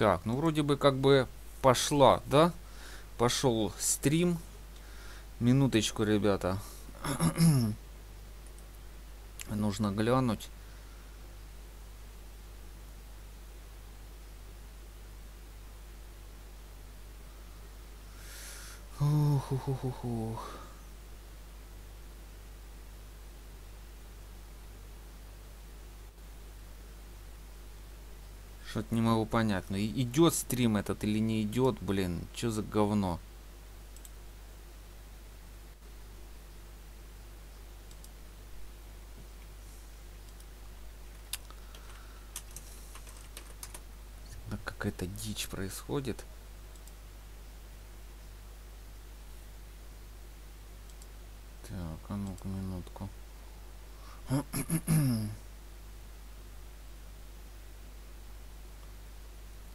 Так, ну вроде бы как бы пошла, да? Пошел стрим. Минуточку, ребята. Нужно глянуть. Ух. Что-то не могу понять. Ну, идет стрим этот или не идет, блин. Что за говно? Какая-то дичь происходит. Так, а ну-ка, минутку.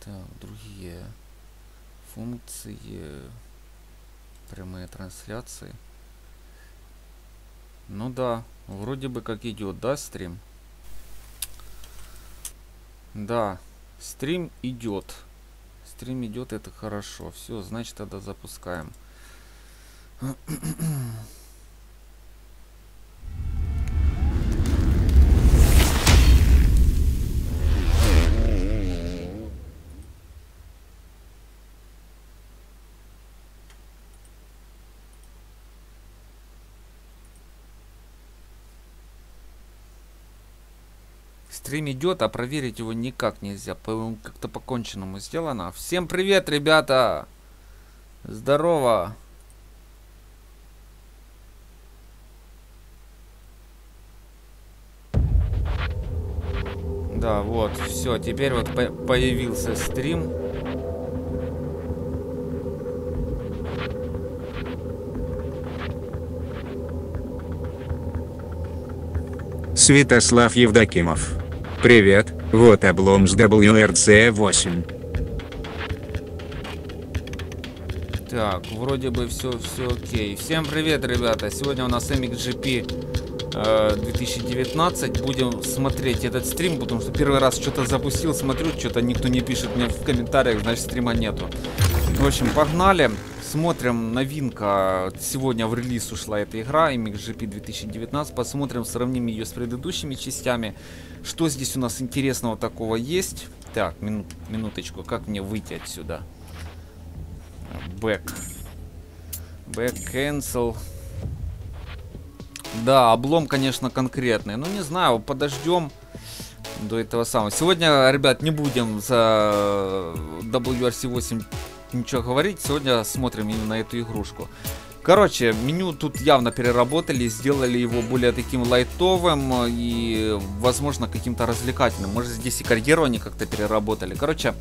Так, другие функции, прямые трансляции. Ну да, вроде бы как идет, да, стрим? Да, стрим идет. Стрим идет, это хорошо. Все, значит, тогда запускаем. Стрим идет, а проверить его никак нельзя. По-моему, как-то по-конченному сделано. Всем привет, ребята! Здорово! Да, вот, все. Теперь вот появился стрим. Святослав Евдокимов. Привет, вот облом с WRC 8. Так, вроде бы все окей. Всем привет, ребята. Сегодня у нас MXGP 2019. Будем смотреть этот стрим, потому что первый раз что-то запустил, смотрю, что-то никто не пишет мне в комментариях, значит, стрима нету. В общем, погнали. Смотрим, новинка. Сегодня в релиз ушла эта игра, MXGP 2019. Посмотрим, сравним ее с предыдущими частями. Что здесь у нас интересного такого есть? Так, минуточку. Как мне выйти отсюда? Back. Back, cancel. Да, облом, конечно, конкретный. Ну, не знаю, подождем до этого самого. Сегодня, ребят, не будем за WRC 8 ничего говорить. Сегодня смотрим именно эту игрушку. Короче, меню тут явно переработали, сделали его более таким лайтовым и, возможно, каким-то развлекательным. Может, здесь и карьеру они как-то переработали. Короче,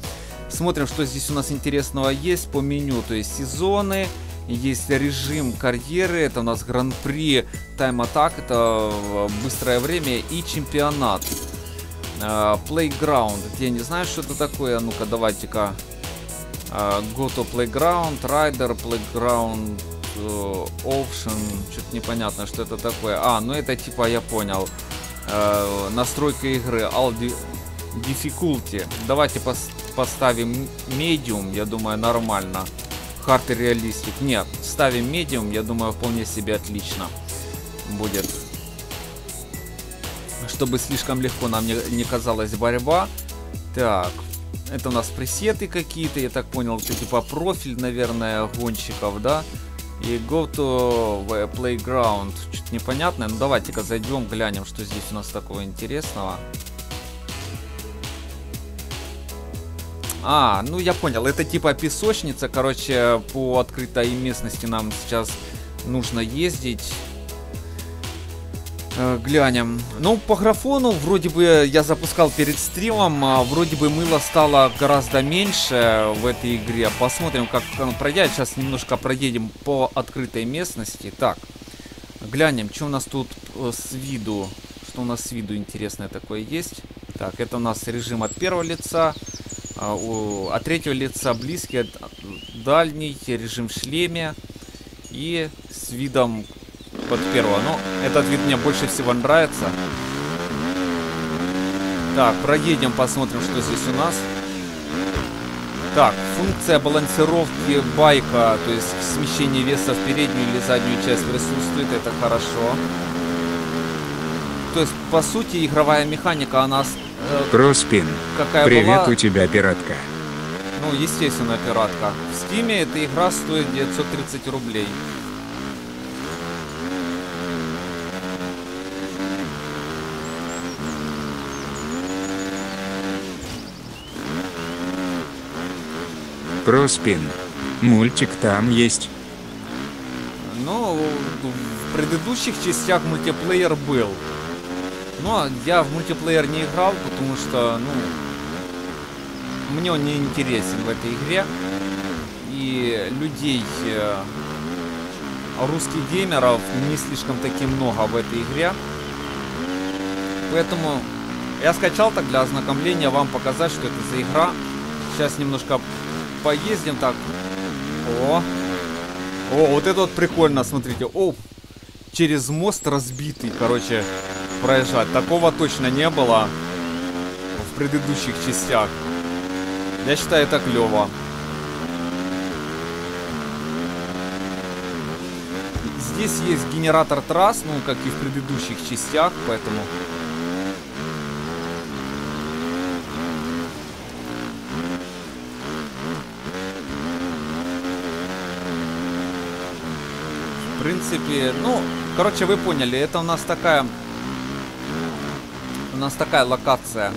смотрим, что здесь у нас интересного есть по меню. То есть сезоны, есть режим карьеры, это у нас гран-при, тайм-атак, это быстрое время и чемпионат. Playground, я не знаю, что это такое. Ну-ка, давайте-ка. Go to Playground, Rider, Playground... Option, что-то непонятно, что это такое. А, ну это типа, я понял, настройка игры. All Difficulty. Давайте поставим Medium, я думаю, нормально. Hard и Realistic. Нет, ставим Medium, я думаю, вполне себе отлично будет. Чтобы слишком легко нам не казалась борьба. Так, это у нас пресеты какие-то, я так понял, это типа профиль, наверное, гонщиков, да? И go to playground. Что-то непонятное. Ну давайте-ка зайдем, глянем, что здесь у нас такого интересного. А, ну я понял. Это типа песочница. Короче, по открытой местности нам сейчас нужно ездить. Глянем. Ну, по графону, вроде бы, я запускал перед стримом, вроде бы мыла стало гораздо меньше в этой игре. Посмотрим, как оно пройдет. Сейчас немножко проедем по открытой местности. Так, глянем, что у нас тут с виду. Что у нас с виду интересное такое есть. Так, это у нас режим от первого лица, от третьего лица близкий, от дальний, режим в шлеме и с видом... под первого. Но этот вид мне больше всего нравится. Так, проедем, посмотрим, что здесь у нас. Так, функция балансировки байка, то есть смещение веса в переднюю или заднюю часть присутствует, это хорошо. То есть, по сути, игровая механика, она... Кроспин, привет, была... у тебя пиратка. Ну, естественно, пиратка. В Стиме эта игра стоит 930 рублей. Кроспин. Мультик там есть. Ну, в предыдущих частях мультиплеер был. Но я в мультиплеер не играл, потому что, ну, мне он не интересен в этой игре. И людей, русских геймеров, не слишком-таки много в этой игре. Поэтому я скачал так для ознакомления, вам показать, что это за игра. Сейчас немножко... поездим так. О, о, вот это вот прикольно, смотрите. О, через мост разбитый, короче, проезжать. Такого точно не было в предыдущих частях. Я считаю, это клево. Здесь есть генератор трасс, ну, как и в предыдущих частях, поэтому... В принципе, ну, короче, вы поняли, это у нас такая локация,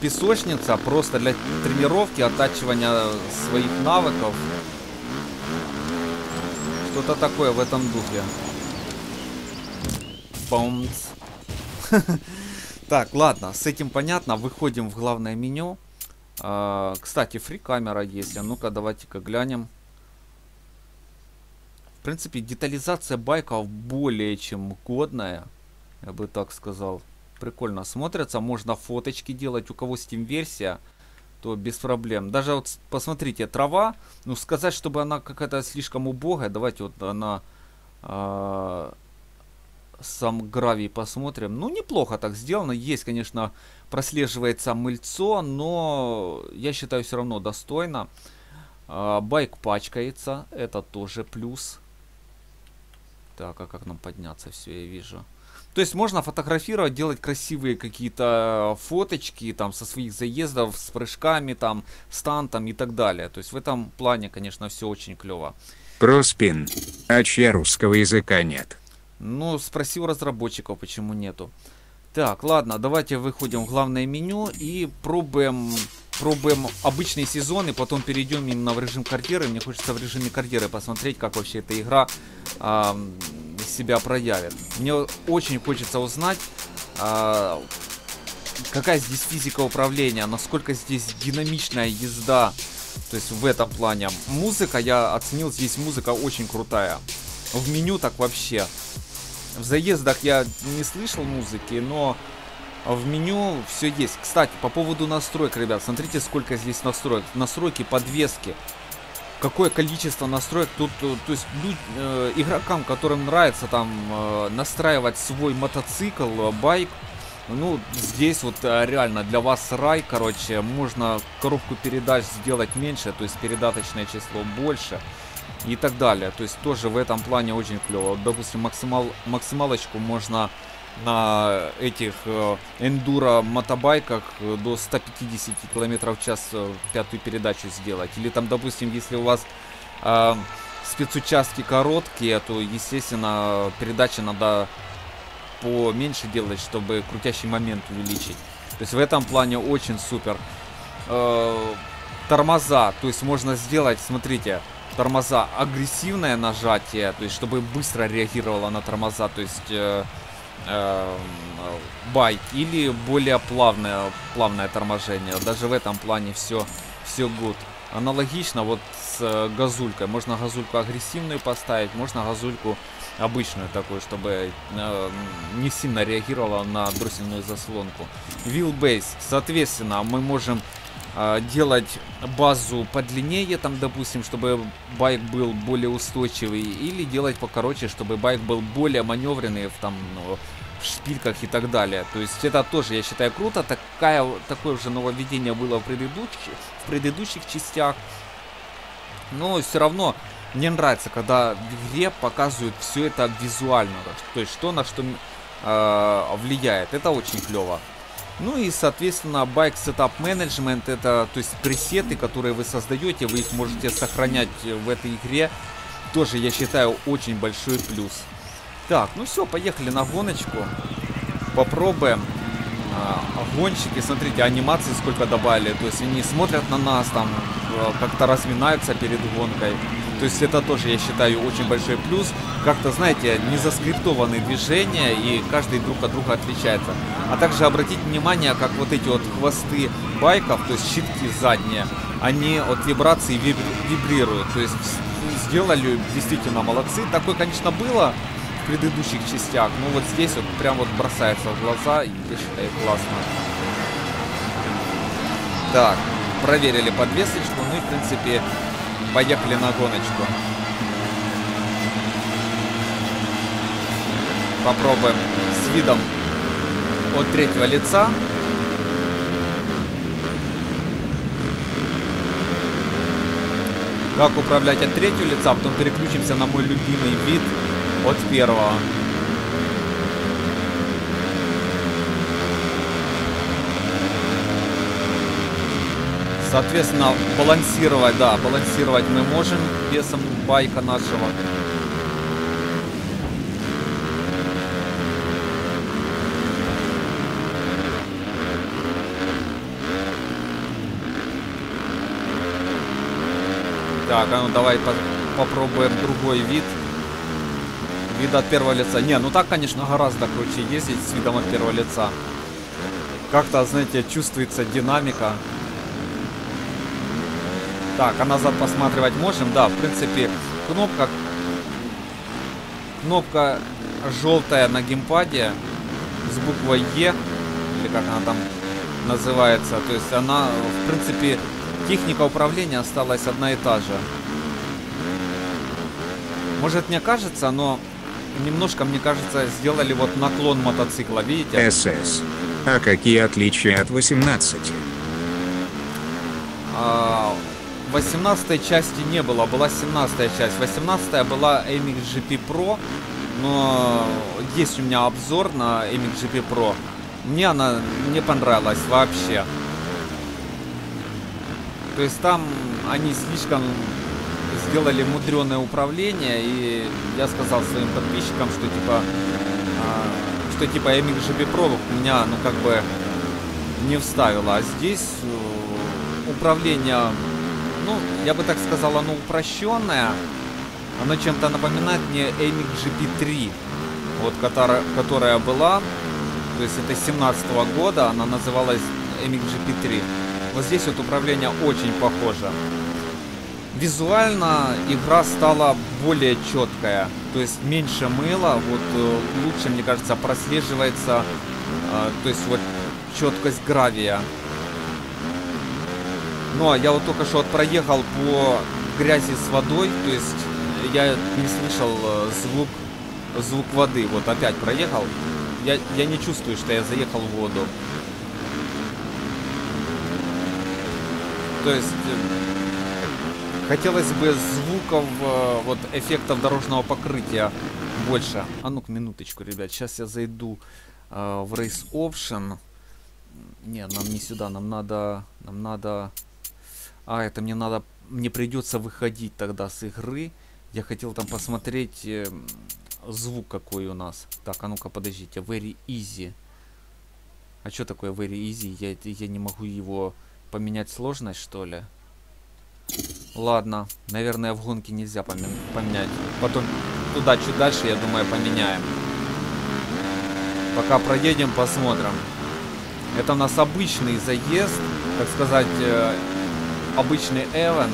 песочница, просто для тренировки, оттачивания своих навыков, что-то такое в этом духе. Бомц. Так, ладно, с этим понятно, выходим в главное меню. Кстати, фри-камера есть, а ну-ка, давайте-ка глянем. В принципе, детализация байков более чем годная, я бы так сказал. Прикольно смотрятся, можно фоточки делать. У кого Steam-версия, то без проблем. Даже вот, посмотрите, трава, ну сказать, чтобы она какая-то слишком убогая. Давайте вот она, сам гравий посмотрим. Ну, неплохо так сделано. Есть, конечно, прослеживается мыльцо, но я считаю, все равно достойно. Байк пачкается, это тоже плюс. Так, а как нам подняться? Все, я вижу. То есть можно фотографировать, делать красивые какие-то фоточки там со своих заездов, с прыжками, там, стантом и так далее. То есть в этом плане, конечно, все очень клево. Проспин, а чья русского языка нет? Ну, спроси у разработчиков, почему нету. Так, ладно, давайте выходим в главное меню и пробуем обычный сезон, и потом перейдем именно в режим карьеры. Мне хочется в режиме карьеры посмотреть, как вообще эта игра себя проявит. Мне очень хочется узнать, какая здесь физика управления, насколько здесь динамичная езда, то есть в этом плане. Музыка, я оценил, здесь музыка очень крутая. В меню так вообще. В заездах я не слышал музыки, но... в меню все есть. Кстати, по поводу настроек, ребят, смотрите, сколько здесь настроек. Настройки, подвески. Какое количество настроек тут. То есть игрокам, которым нравится там настраивать свой мотоцикл, байк, ну, здесь вот реально для вас рай, короче. Можно коробку передач сделать меньше, то есть передаточное число больше и так далее. То есть тоже в этом плане очень клево. Вот, допустим, максималочку можно... на этих эндуро мотобайках до 150 км/ч пятую передачу сделать. Или там, допустим, если у вас спецучастки короткие, то, естественно, передачи надо поменьше делать, чтобы крутящий момент увеличить. То есть в этом плане очень супер. Тормоза, то есть можно сделать, смотрите, тормоза агрессивное нажатие, то есть чтобы быстро реагировало на тормоза, то есть байк, или более плавное торможение. Даже в этом плане все good. Аналогично вот с газулькой. Можно газульку агрессивную поставить, можно газульку обычную такую, чтобы не сильно реагировала на дроссельную заслонку. Wheelbase, соответственно, мы можем делать базу подлиннее, там, допустим, чтобы байк был более устойчивый, или делать покороче, чтобы байк был более маневренный, там, в шпильках и так далее. То есть это тоже, я считаю, круто. Такое уже нововведение было в предыдущих частях. Но все равно мне нравится, когда в игре показывают все это визуально. То есть что на что влияет. Это очень клево. Ну и, соответственно, байк сетап менеджмент, это, то есть, пресеты, которые вы создаете, вы их можете сохранять в этой игре. Тоже, я считаю, очень большой плюс. Так, ну все, поехали на гоночку. Попробуем. Гонщики, смотрите, анимации сколько добавили. То есть они смотрят на нас, там как-то разминаются перед гонкой. То есть это тоже, я считаю, очень большой плюс. Как-то, знаете, не заскриптованные движения, и каждый друг от друга отличается. А также обратите внимание, как вот эти вот хвосты байков, то есть щитки задние, они от вибрации вибрируют. То есть сделали действительно молодцы. Такое, конечно, было в предыдущих частях, но вот здесь вот прям вот бросается в глаза, и я считаю, классно. Так, проверили подвесочку, ну и, в принципе, поехали на гоночку. Попробуем с видом от третьего лица. Как управлять от третьего лица, потом переключимся на мой любимый вид от первого. Соответственно, балансировать, да, балансировать мы можем весом байка нашего. Так, а ну давай попробуем другой вид. Вид от первого лица. Не, ну так, конечно, гораздо круче ездить с видом от первого лица. Как-то, знаете, чувствуется динамика. Так, а назад посматривать можем? Да, в принципе, кнопка желтая на геймпаде с буквой Е, или как она там называется. То есть она, в принципе, техника управления осталась одна и та же. Может, мне кажется, но немножко, мне кажется, сделали вот наклон мотоцикла, видите? СС. А какие отличия от 18? 18-й части не было, была 17-я часть. 18-я была MXGP Pro, но есть у меня обзор на MXGP Pro. Мне она не понравилась вообще. То есть там они слишком сделали мудреное управление, и я сказал своим подписчикам, что типа MXGP Pro меня, ну, как бы не вставило. А здесь управление, ну, я бы так сказал, оно упрощенное. Оно чем-то напоминает мне MXGP 3, вот, которая была. То есть это 17-го года, она называлась MXGP 3. Вот здесь вот управление очень похоже. Визуально игра стала более четкая. То есть меньше мыла, вот лучше, мне кажется, прослеживается, то есть вот четкость гравия. Но я вот только что вот проехал по грязи с водой, то есть я не слышал звук воды. Вот опять проехал, я не чувствую, что я заехал в воду. То есть хотелось бы звуков, вот, эффектов дорожного покрытия больше. А ну-ка, минуточку, ребят, сейчас я зайду в Race Option. Не, нам не сюда, нам надо... А, это мне надо... Мне придется выходить тогда с игры. Я хотел там посмотреть звук какой у нас. Так, а ну-ка, подождите. Very Easy. А что такое Very Easy? Я не могу его поменять, сложность, что ли? Ладно. Наверное, в гонке нельзя поменять. Потом туда, чуть дальше, я думаю, поменяем. Пока проедем, посмотрим. Это у нас обычный заезд, так сказать, обычный эвент.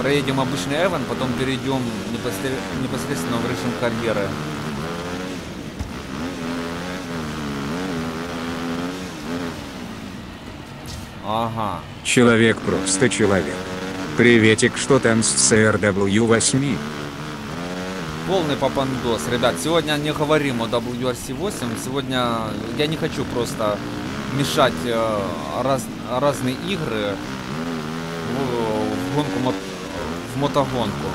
Проедем обычный эвент, потом перейдем непосредственно в режим карьеры. Ага. Человек просто человек. Приветик, что там с CRF 8? Полный попандос. Ребят, сегодня не говорим о WRC 8. Сегодня я не хочу просто мешать разные игры в гонку, в мотогонку.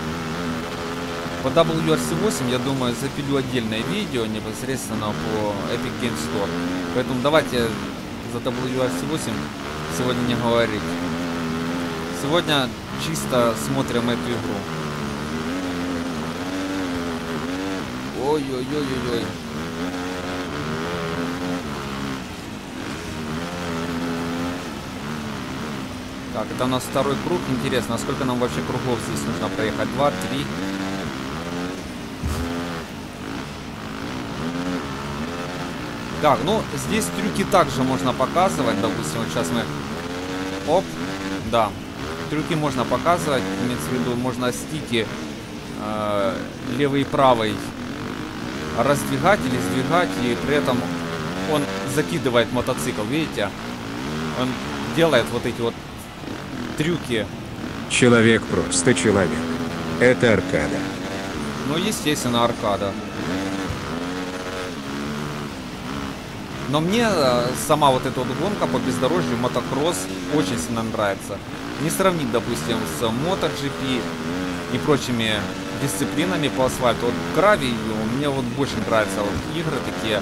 По WRC 8, я думаю, запилю отдельное видео непосредственно по Epic Games Store. Поэтому давайте за WRC 8 сегодня не говорить. Сегодня чисто смотрим эту игру. Ой-ой-ой-ой-ой. Так, это у нас второй круг. Интересно, а сколько нам вообще кругов здесь нужно проехать? 2, 3. Так, ну, здесь трюки также можно показывать. Допустим, вот сейчас мы... Оп, да. Трюки можно показывать. Имеется в виду, можно стики левый и правый раздвигать или сдвигать, и при этом он закидывает мотоцикл, видите? Он делает вот эти вот трюки. Человек просто человек. Это аркада. Ну, естественно, аркада. Но мне сама вот эта вот гонка по бездорожью, мотокросс, очень сильно нравится. Не сравнить, допустим, с MotoGP и прочими дисциплинами по асфальту. Вот гравий, мне вот больше нравятся вот игры такие,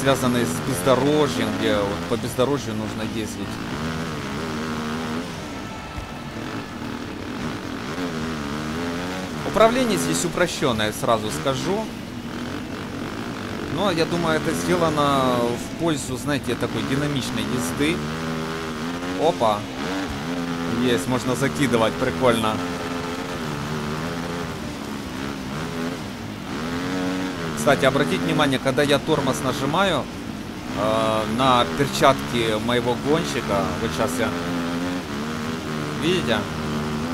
связанные с бездорожьем, где вот по бездорожью нужно ездить. Управление здесь упрощенное, сразу скажу. Но я думаю, это сделано в пользу, знаете, такой динамичной езды. Опа! Есть, можно закидывать, прикольно. Кстати, обратите внимание, когда я тормоз нажимаю на перчатки моего гонщика, вот сейчас я, видите,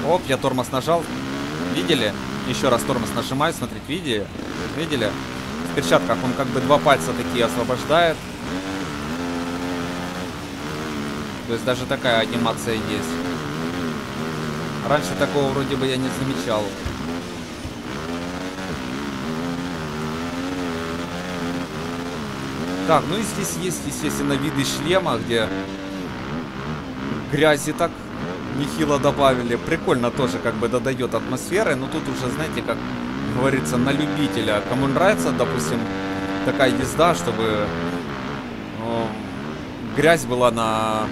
оп, я тормоз нажал, видели, еще раз тормоз нажимаю, смотрите, видели, видели, в перчатках он как бы два пальца такие освобождает, то есть даже такая анимация есть, раньше такого вроде бы я не замечал. Так, ну и здесь есть, естественно, виды шлема, где грязи так нехило добавили. Прикольно тоже, как бы додает атмосферы, но тут уже, знаете, как говорится, на любителя. Кому нравится, допустим, такая езда, чтобы грязь была на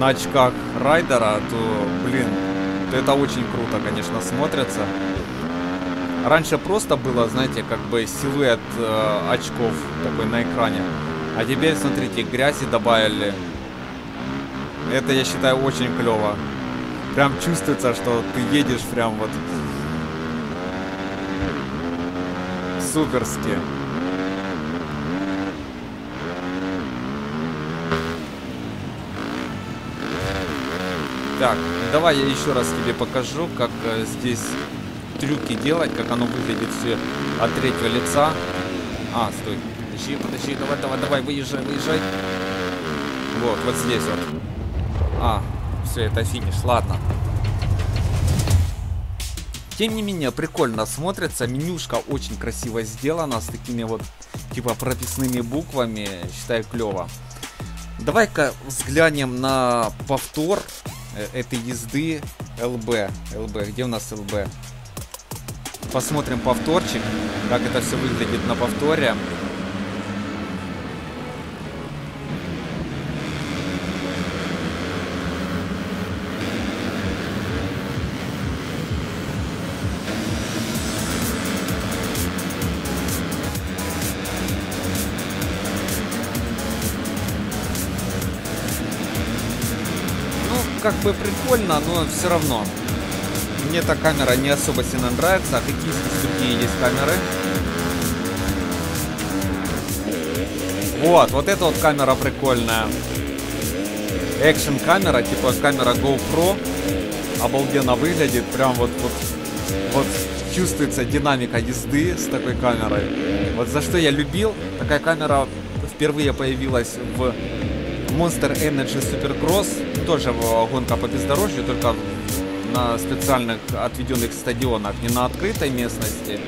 очках райдера, то, блин, то это очень круто, конечно, смотрится. Раньше просто было, знаете, как бы силуэт очков такой на экране. А теперь, смотрите, грязи добавили. Это, я считаю, очень клево. Прям чувствуется, что ты едешь прям вот суперски. Так, давай я еще раз тебе покажу, как здесь... трюки делать, как оно выглядит все от третьего лица. А, стой, подожди, подожди, давай, давай, давай, выезжай, выезжай. Вот, вот здесь вот. А, все, это финиш, ладно. Тем не менее, прикольно смотрится, менюшка очень красиво сделана, с такими вот, типа, прописными буквами, считаю, клево. Давай-ка взглянем на повтор этой езды ЛБ, где у нас ЛБ? Посмотрим повторчик, как это все выглядит на повторе. Ну, как бы прикольно, но все равно. Мне эта камера не особо сильно нравится. А какие здесь есть камеры? Вот, вот эта вот камера прикольная. Экшн камера, типа камера GoPro. Обалденно выглядит. Прям вот чувствуется динамика езды с такой камерой. Вот за что я любил. Такая камера впервые появилась в Monster Energy Supercross. Тоже гонка по бездорожью, только на специальных отведенных стадионах, не на открытой местности.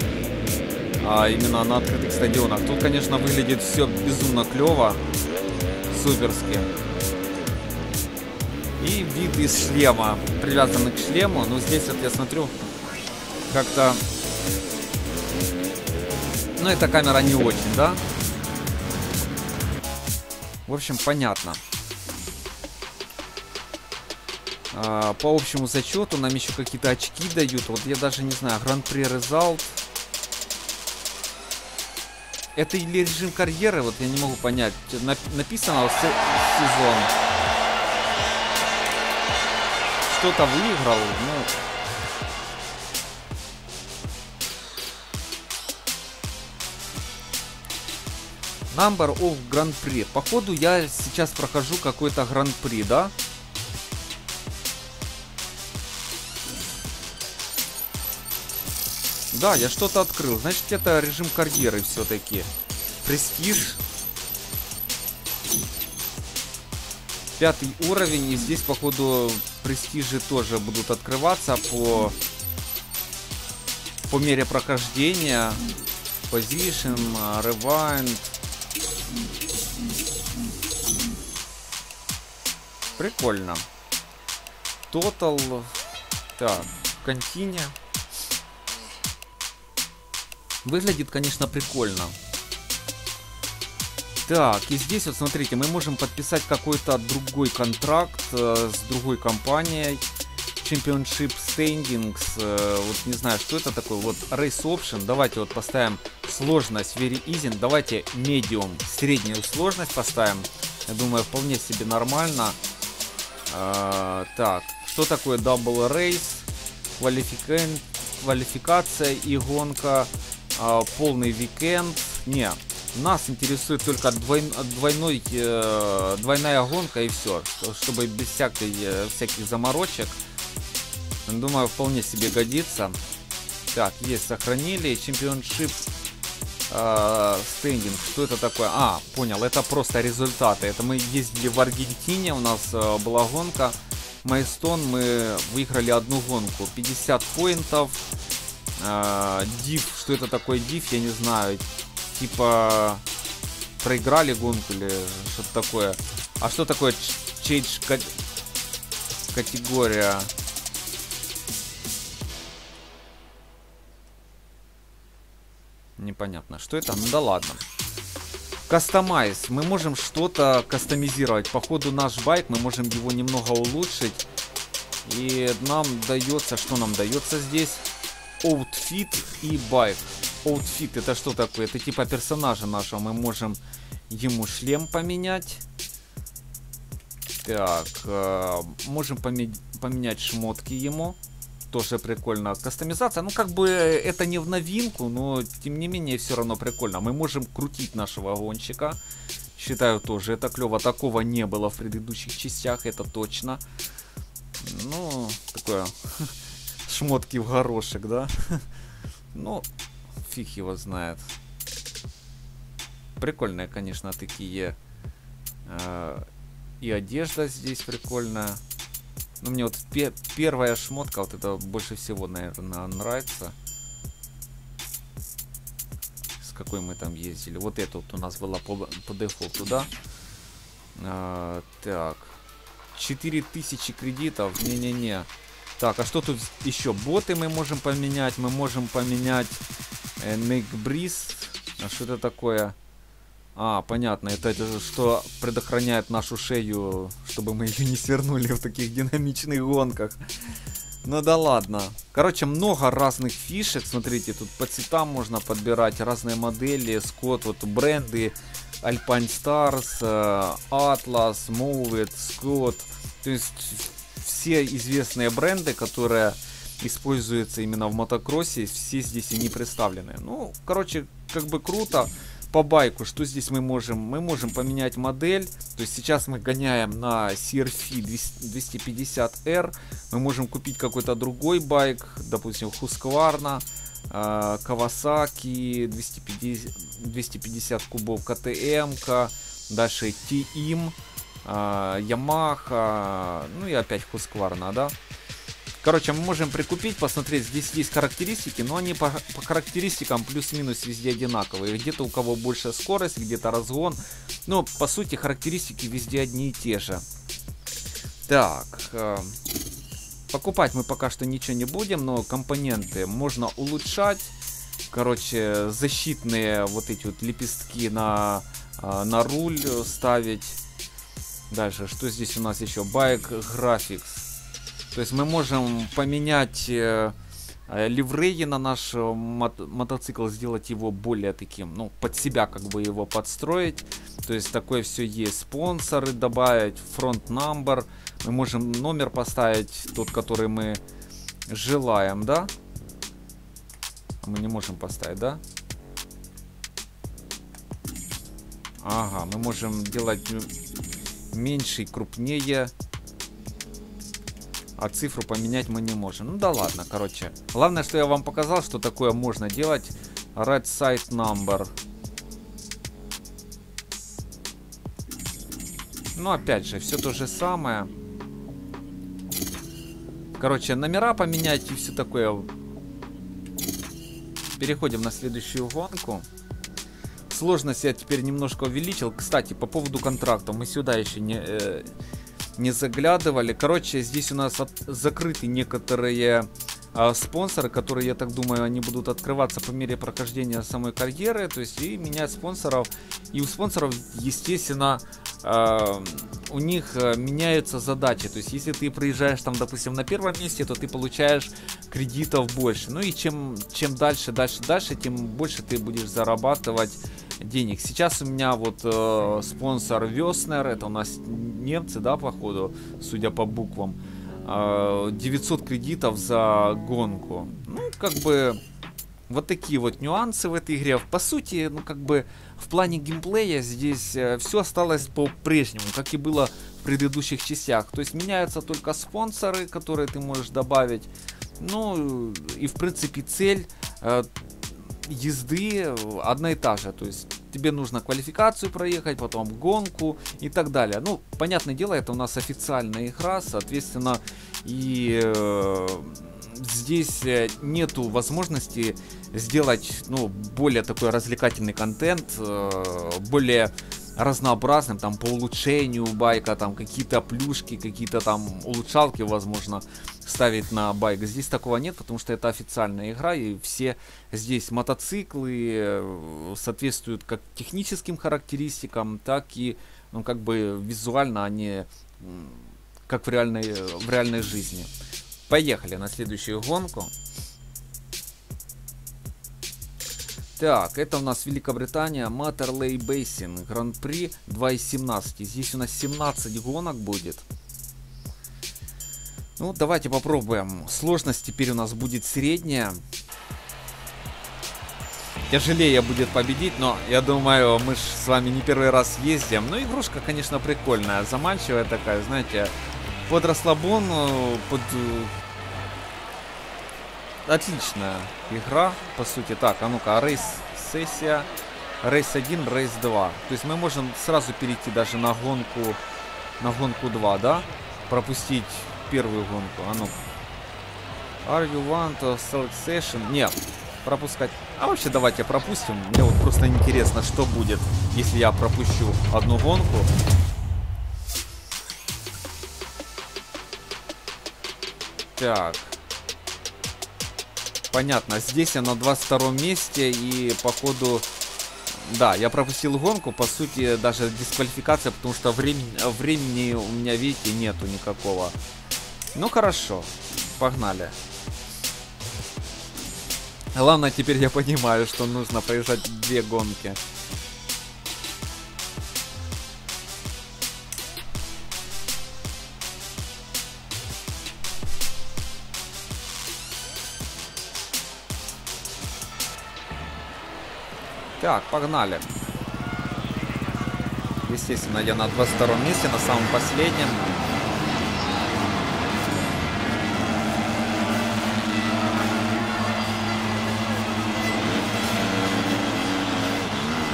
именно на открытых стадионах. Тут, конечно, выглядит все безумно клево, суперски. И вид из шлема, привязанный к шлему. Но здесь вот я смотрю, как-то... Ну, эта камера не очень, да? В общем, понятно. По общему зачету нам еще какие-то очки дают. Вот я даже не знаю, Гран-при Резалт. Это или режим карьеры, вот я не могу понять. Написано сезон. Кто-то выиграл, ну... Number of Grand Prix. Походу я сейчас прохожу какой-то Гран-при, да? Да, я что-то открыл. Значит, это режим карьеры все-таки. Престиж. 5-й уровень. И здесь, походу, престижи тоже будут открываться по мере прохождения. Position, Rewind. Прикольно. Total. Так, Continue. Выглядит, конечно, прикольно. Так, и здесь вот, смотрите, мы можем подписать какой-то другой контракт с другой компанией. Championship Standings. Вот не знаю, что это такое. Вот Race Option. Давайте вот поставим сложность Very Easy. Давайте Medium, среднюю сложность поставим. Я думаю, вполне себе нормально. Так, что такое Double Race? Квалификация и гонка. Полный викенд. Не, нас интересует только двойная гонка и все, чтобы без всяких заморочек. Думаю, вполне себе годится. Так, есть, сохранили. Чемпионшип стендинг. Что это такое? А, понял, это просто результаты. Это мы ездили в Аргентине, у нас была гонка. Майстон, мы выиграли одну гонку. 50 поинтов. Диф, что это такое диф, я не знаю, типа проиграли гонку или что-то такое. А что такое чейдж категория? Непонятно, что это, ну да ладно. Кастомайз, мы можем что-то кастомизировать, походу наш байк, мы можем его немного улучшить. И нам дается, что нам дается здесь? Outfit и байк. Outfit это что такое? Это типа персонажа нашего. Мы можем ему шлем поменять. Так, можем поменять шмотки ему. Тоже прикольно. Кастомизация. Ну, как бы это не в новинку, но тем не менее все равно прикольно. Мы можем крутить нашего гонщика. Считаю тоже это клево. Такого не было в предыдущих частях, это точно. Ну, такое... Шмотки в горошек, да? Ну, фиг его знает. Прикольные, конечно, такие. И одежда здесь прикольная. Но мне вот первая шмотка, вот это больше всего, наверное, нравится. С какой мы там ездили. Вот эта вот у нас была по дефолту, да? Так. 4000 кредитов. Не-не-не. Так, а что тут еще? Боты мы можем поменять. Мы можем поменять Нейкбриз. А что это такое? А, понятно. Это что предохраняет нашу шею, чтобы мы ее не свернули в таких динамичных гонках. Ну да ладно. Короче, много разных фишек. Смотрите, тут по цветам можно подбирать. Разные модели. Scott, вот бренды. Alpine Stars, Atlas, Movit, Scott. То есть... Все известные бренды, которые используются именно в мотокроссе, все здесь и не представлены. Ну, короче, как бы круто. По байку, что здесь мы можем? Мы можем поменять модель. То есть сейчас мы гоняем на CRF 250R. Мы можем купить какой-то другой байк. Допустим, Husqvarna, Kawasaki, 250 кубов KTM. Дальше KTM. Yamaha, ну и опять Husqvarna, да. Короче, мы можем прикупить, посмотреть, здесь есть характеристики, но они по характеристикам плюс-минус везде одинаковые. Где-то у кого больше скорость, где-то разгон. Но, по сути, характеристики везде одни и те же. Так, покупать мы пока что ничего не будем, но компоненты можно улучшать. Короче, защитные вот эти вот лепестки на руль ставить. Дальше, что здесь у нас еще? Bike Graphics. То есть мы можем поменять ливреи на наш мотоцикл, сделать его более таким, ну, под себя как бы его подстроить. То есть такое все есть. Спонсоры добавить, фронт номер. Мы можем номер поставить, тот, который мы желаем, да? Мы не можем поставить, да? Ага, мы можем делать меньше и крупнее. А цифру поменять мы не можем. Ну да ладно, короче. Главное, что я вам показал, что такое можно делать. Right side number. Ну опять же, все то же самое. Короче, номера поменять и все такое. Переходим на следующую гонку. Сложность я теперь немножко увеличил. Кстати, по поводу контракта. Мы сюда еще не заглядывали. Короче, здесь у нас закрыты некоторые спонсоры, которые, я так думаю, они будут открываться по мере прохождения самой карьеры. То есть и менять спонсоров. И у спонсоров, естественно, у них меняются задачи. То есть если ты приезжаешь там, допустим, на первом месте, то ты получаешь кредитов больше. Ну и чем дальше, тем больше ты будешь зарабатывать денег. Сейчас у меня вот спонсор Веснер, это у нас немцы, да, походу, судя по буквам, 900 кредитов за гонку. Ну, как бы, вот такие вот нюансы в этой игре. По сути, ну, как бы, в плане геймплея здесь все осталось по-прежнему, как и было в предыдущих частях. То есть меняются только спонсоры, которые ты можешь добавить. Ну, и, в принципе, цель езды одна и та же, то есть тебе нужно квалификацию проехать, потом гонку и так далее. Ну, понятное дело, это у нас официальная игра, соответственно, и здесь нету возможности сделать, ну, более такой развлекательный контент, более разнообразным, там, по улучшению байка, там, какие-то плюшки, какие-то там улучшалки, возможно, ставить на байк. Здесь такого нет, потому что это официальная игра, и все здесь мотоциклы соответствуют как техническим характеристикам, так и, ну, как бы визуально они как в реальной жизни. Поехали на следующую гонку. Так, это у нас Великобритания, Matterley Basin, Гран-при 2.17. Здесь у нас 17 гонок будет. Ну, давайте попробуем. Сложность теперь у нас будет средняя. Тяжелее будет победить, но я думаю, мы же с вами не первый раз ездим. Ну, игрушка, конечно, прикольная, заманчивая такая, знаете, под расслабон, под... Отличная игра, по сути. Так, а ну-ка, рейс-сессия, рейс 1, рейс 2. То есть мы можем сразу перейти даже на гонку 2, да? Пропустить первую гонку, а ну-ка. Are you want to select session? Нет, пропускать. А вообще давайте пропустим, мне вот просто интересно, что будет, если я пропущу одну гонку. Так. Понятно, здесь я на 22 месте и походу, да, я пропустил гонку, по сути даже дисквалификация, потому что времени у меня, видите, нету никакого. Ну хорошо, погнали. Главное, теперь я понимаю, что нужно проезжать две гонки. Так, погнали. Естественно, я на 22 месте, на самом последнем.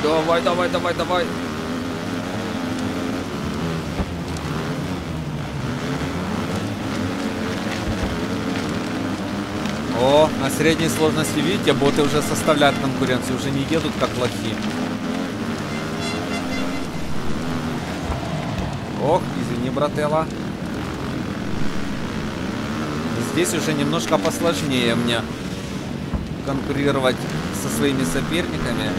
Давай, давай, давай, давай. средней сложности, видите, боты уже составляют конкуренцию, уже не едут как лохи. Ох, извини, брателла. Здесь уже немножко посложнее мне конкурировать со своими соперниками.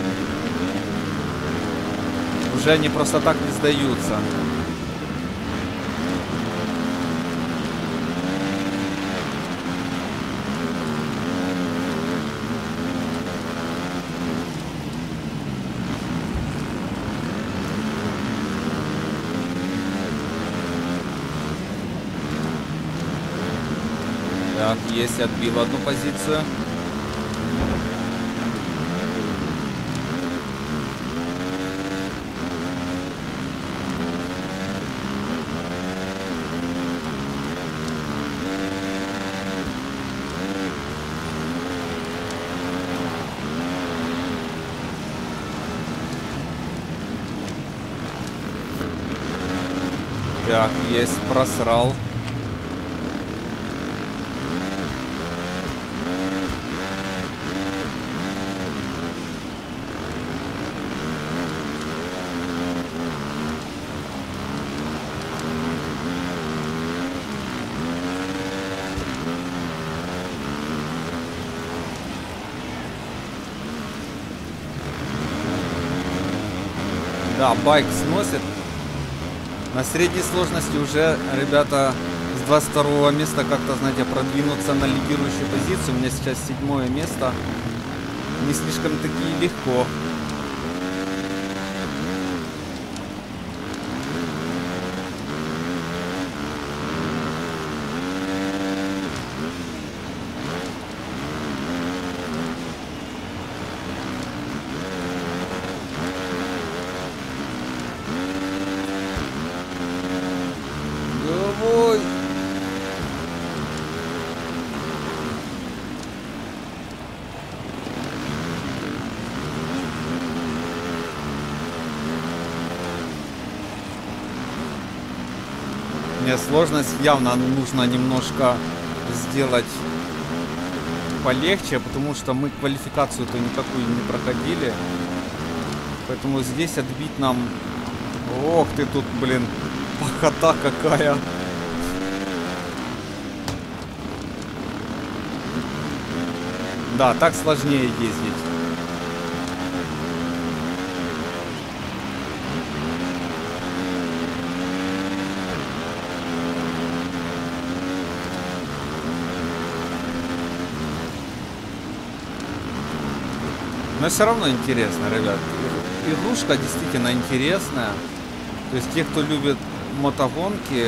Уже они просто так не сдаются. Так, есть, отбил одну позицию. Так, есть, просрал. Да, байк сносит. На средней сложности уже ребята с 22 места как-то, знаете, продвинуться на лидирующую позицию. У меня сейчас 7 место. Не слишком-таки легко. Сложность явно нужно немножко сделать полегче, потому что мы квалификацию-то никакую не проходили. Поэтому здесь отбить нам... Ох ты тут, блин, похота какая! Да, так сложнее ездить. Но все равно интересно, ребят. Игрушка действительно интересная. То есть те, кто любит мотогонки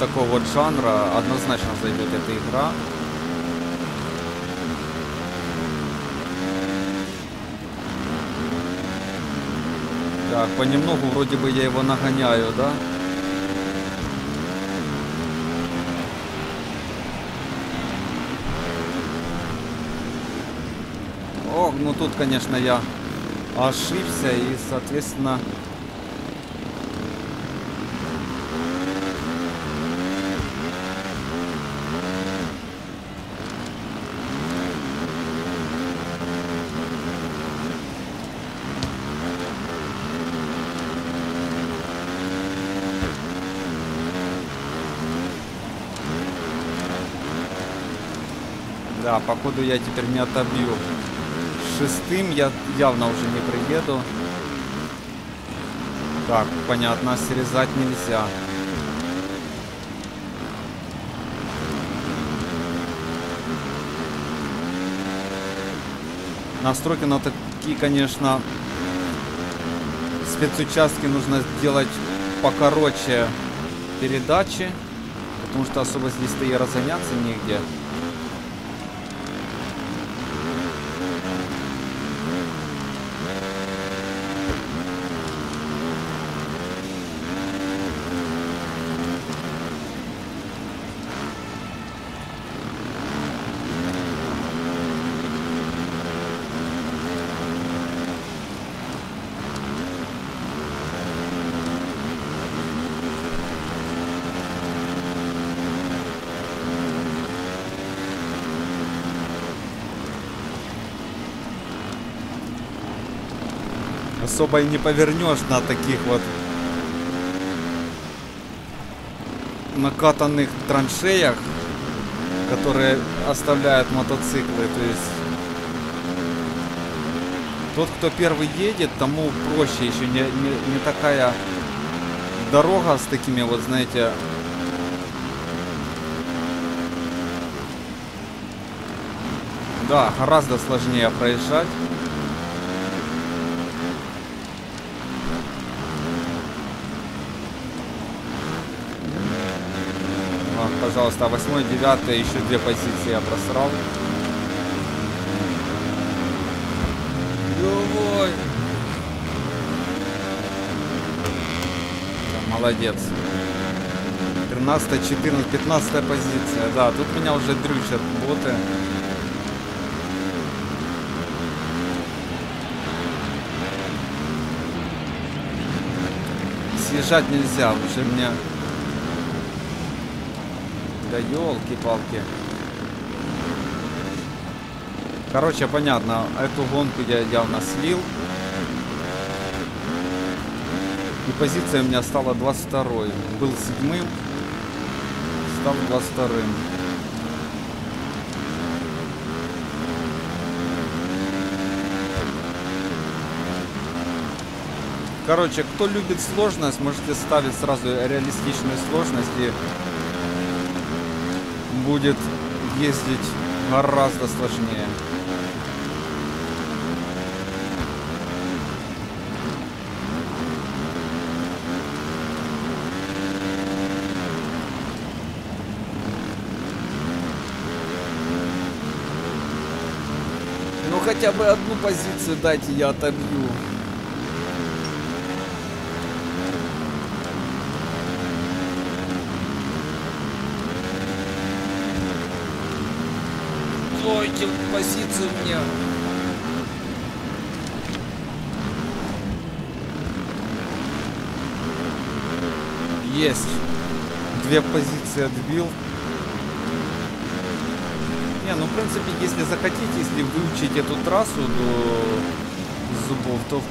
такого вот жанра, однозначно зайдет эта игра. Так, понемногу вроде бы я его нагоняю, да? Ну тут, конечно, я ошибся и, соответственно, да, походу я теперь не отобью. Шестым я явно уже не приеду. Так, понятно, срезать нельзя. Настройки на такие, конечно, спецучастки нужно сделать покороче передачи, потому что особо здесь-то и разгоняться негде. особо и не повернешь на таких вот накатанных траншеях, которые оставляют мотоциклы. То есть тот, кто первый едет, тому проще. Еще не такая дорога с такими вот, знаете, да, гораздо сложнее проезжать. А, пожалуйста, 8, 9, еще две позиции я просрал. Молодец. 13, 14, 15 позиция. Да, тут меня уже дрючат боты. Съезжать нельзя, уже мне... Да елки-палки. Короче, понятно, эту гонку я явно слил. И позиция у меня стала 22-й. Был 7-м, стал 22-м. Короче, кто любит сложность, можете ставить сразу реалистичную сложность, и будет ездить гораздо сложнее. Хотя бы одну позицию дайте, я отобью. Дайте позицию мне. Есть. Две позиции отбил. Ну, в принципе, если захотите, если выучить эту трассу до зубов, то, в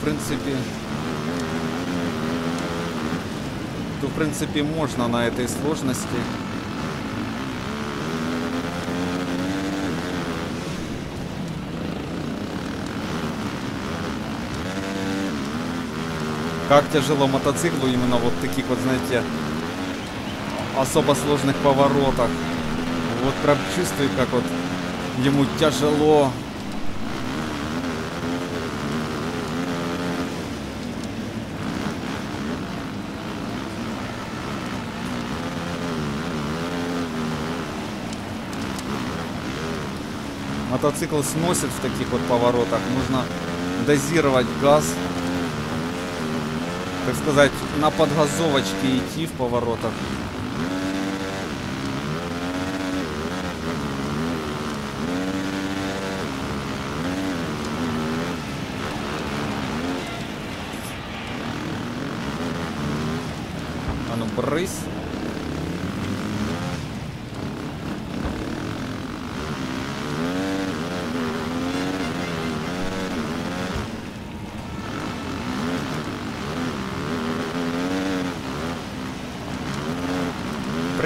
принципе, можно на этой сложности. Как тяжело мотоциклу именно вот таких вот, знаете, особо сложных поворотах. Вот прям чувствую, как вот ему тяжело. Мотоцикл сносит в таких вот поворотах. Нужно дозировать газ. Так сказать, на подгазовочке идти в поворотах. Брысь.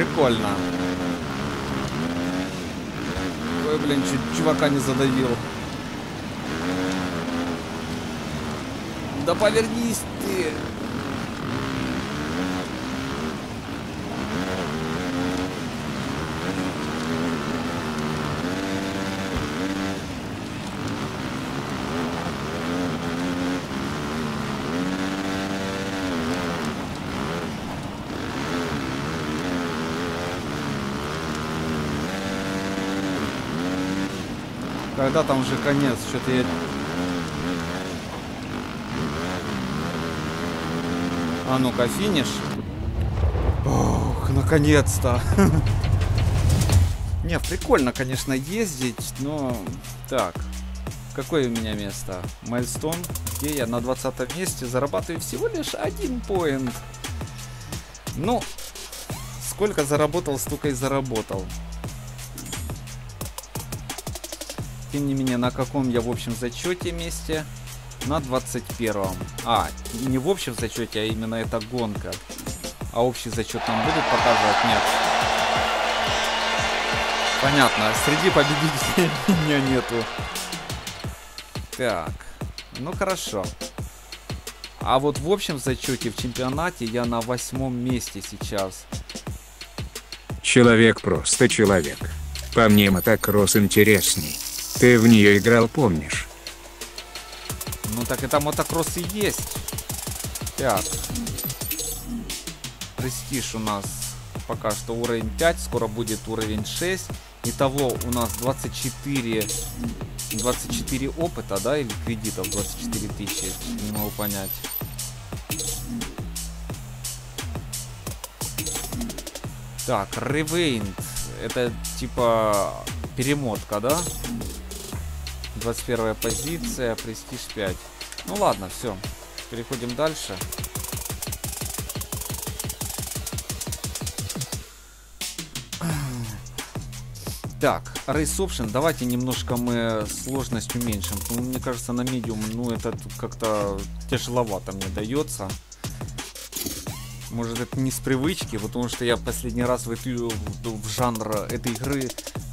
Прикольно. Ой, блин, чуть чувака не задавил. Да повернись ты. Когда там уже конец, что-то я... А ну-ка, финиш. Ох, наконец-то. Не, прикольно, конечно, ездить, но... Так, какое у меня место? Майлстон, где я на 20 месте, зарабатываю всего лишь 1 поинт. Ну, сколько заработал, столько и заработал. Тем не менее, на каком я в общем зачете месте? на 21-м. А, не в общем зачете, а именно это гонка. А общий зачет нам будут показывать? Нет. Понятно, среди победителей меня нету. Так, ну хорошо. А вот в общем зачете в чемпионате я на 8-м месте сейчас. Человек просто человек. По мне, мотокросс интересней. Ты в нее играл, помнишь? Ну так это мотокросс и есть. Так. Престиж у нас пока что уровень 5, скоро будет уровень 6. Итого у нас 24 опыта, да, или кредитов 24 тысячи, не могу понять. Так, Rewind, это типа перемотка, да? 21 позиция, престиж 5. Ну ладно, все, переходим дальше. Так, Race Option, давайте немножко мы сложность уменьшим. Ну, мне кажется, на Medium, ну, это как-то тяжеловато мне дается. Может, это не с привычки, потому что я последний раз в жанр этой игры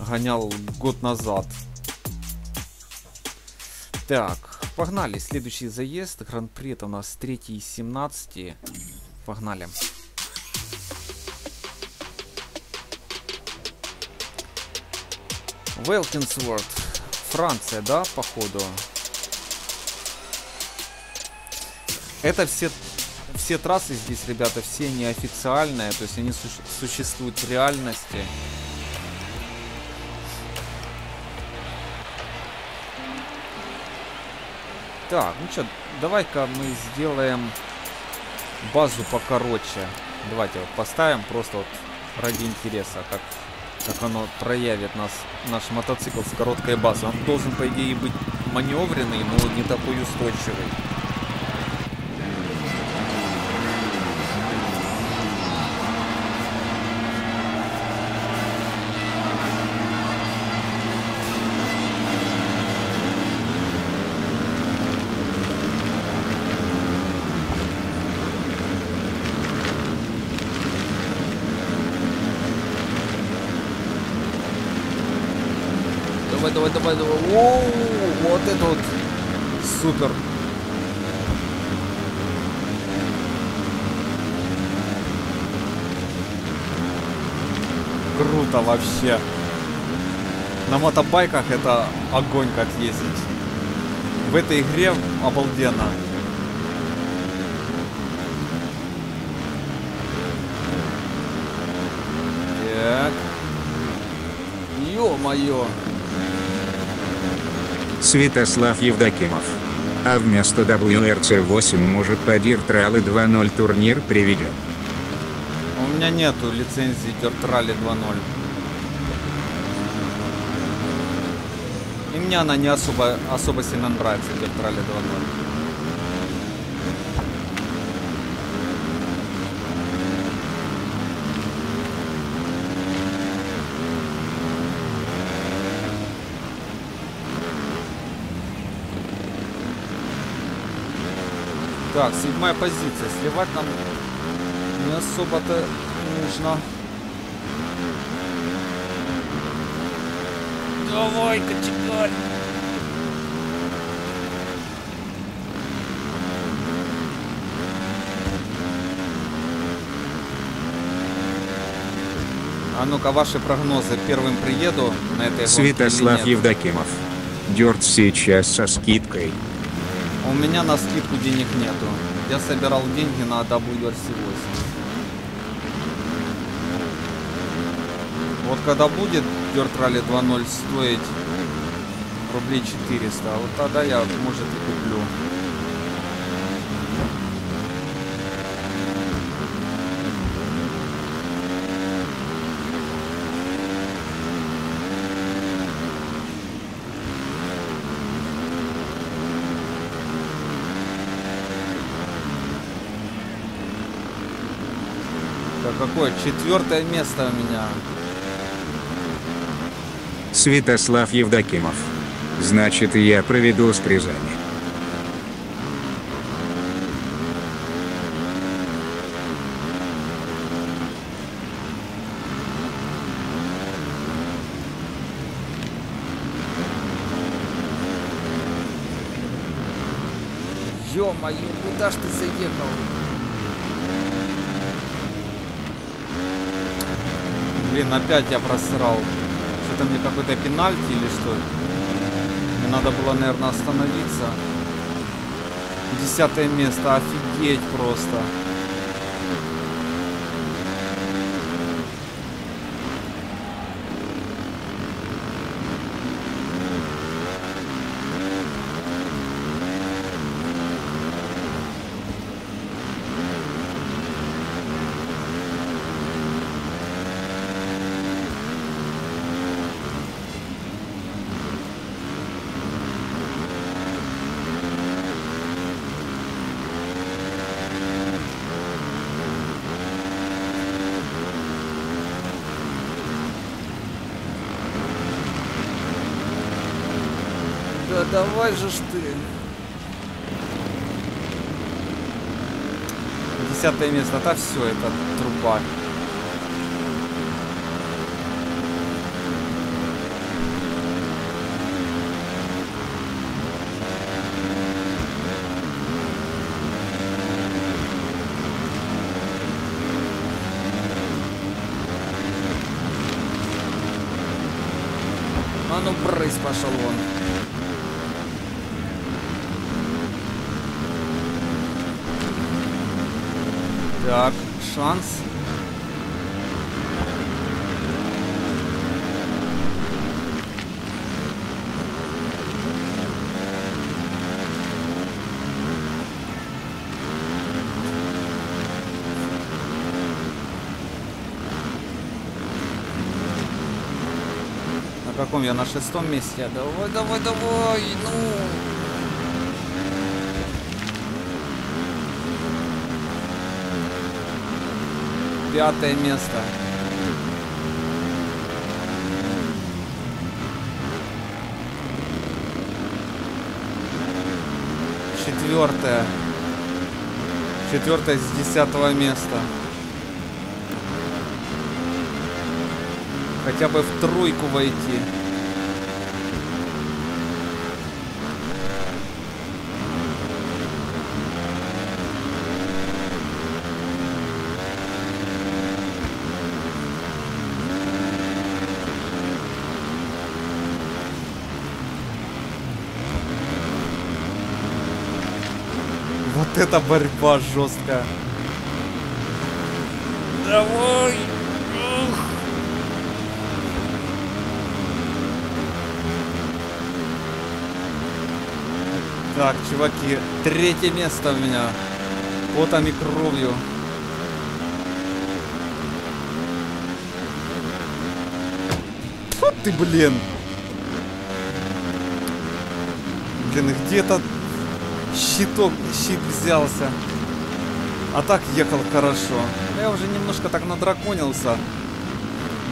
гонял год назад. Так, погнали. Следующий заезд. Гран-при это у нас 3:17. Погнали. Valkenswijk, Франция, да, походу. Это все трассы здесь, ребята, все неофициальные, то есть они существуют в реальности. Так, ну что, давай-ка мы сделаем базу покороче. Давайте вот поставим просто вот ради интереса, как оно проявит наш мотоцикл с короткой базой. Он должен, по идее, быть маневренный, но не такой устойчивый. Давай. О, вот это вот супер. Круто вообще. На мотобайках это огонь как ездить. В этой игре обалденно. Так. Ё-моё. Святослав Евдокимов. А вместо WRC 8 может по Dirt Rally 2.0 турнир приведет. У меня нету лицензии Dirt Rally 2.0. И мне она не особо сильно нравится, Dirt Rally 2.0. Так, 7-я позиция. Сливать нам не особо-то нужно. Давай, кочегарь! А ну-ка, ваши прогнозы. Первым приеду на этой гонке. Святослав Евдокимов. Дёрт сейчас со скидкой. У меня на скидку денег нету. Я собирал деньги на WRC 8. Вот когда будет Dirt Rally 2.0 стоить рублей 400, вот тогда я, может, и куплю. Какое 4-е место у меня. Святослав Евдокимов. Значит, я проведу с призами. Ё-моё, куда ж ты заехал? Блин, опять я просрал. Что-то мне какой-то пенальти или что? Мне надо было, наверное, остановиться. 10-е место, офигеть просто. Давай же ж ты. 10-е место. Да все, это труба. А ну, брысь, пошел он. Так, шанс. На каком я? На 6-м месте? Давай, давай, давай, ну. Пятое место. Четвертое. Четвертое с 10-го места. Хотя бы в тройку войти. Это борьба жесткая. Давай! Ух. Так, чуваки, 3-е место у меня. Потом и кровью. Вот ты, блин! Блин, где-то... щит взялся. А так ехал хорошо. Я уже немножко так надраконился.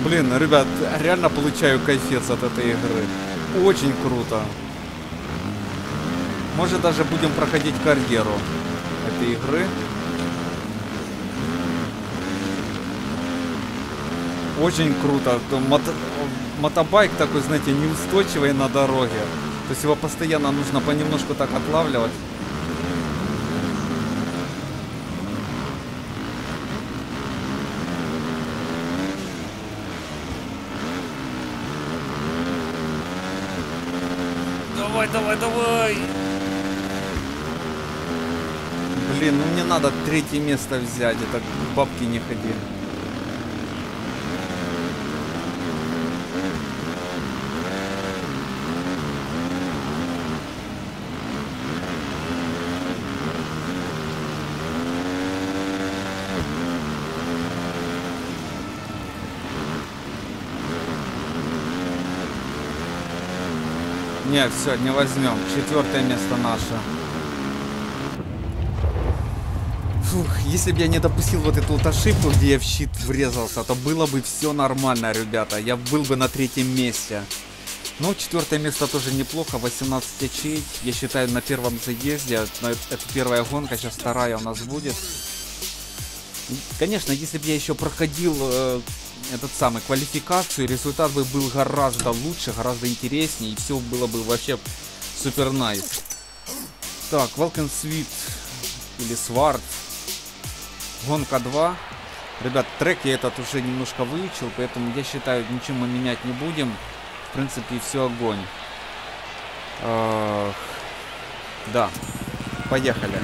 Блин, ребят, реально получаю кайфец от этой игры. Очень круто. Может, даже будем проходить карьеру этой игры. Очень круто. Мотобайк такой, знаете, неустойчивый на дороге. То есть его постоянно нужно понемножку так отлавливать. Давай, давай, давай! Блин, ну мне надо 3-е место взять, это бабки не ходи. Нет, все, не возьмем. 4-е место наше. Фух, если бы я не допустил вот эту вот ошибку, где я в щит врезался, то было бы все нормально, ребята. Я был бы на 3-м месте. Но 4-е место тоже неплохо. 18 ячеек. Я считаю, на 1-м заезде. Но это 1-я гонка, сейчас 2-я у нас будет. Конечно, если бы я еще проходил... квалификацию, результат бы был гораздо лучше, гораздо интереснее, и все было бы вообще супер найс. Так, Valkenswijk или Сварт. Гонка 2. Ребят, трек я этот уже немножко выучил, поэтому я считаю, ничем мы менять не будем. В принципе, все огонь. Да, поехали.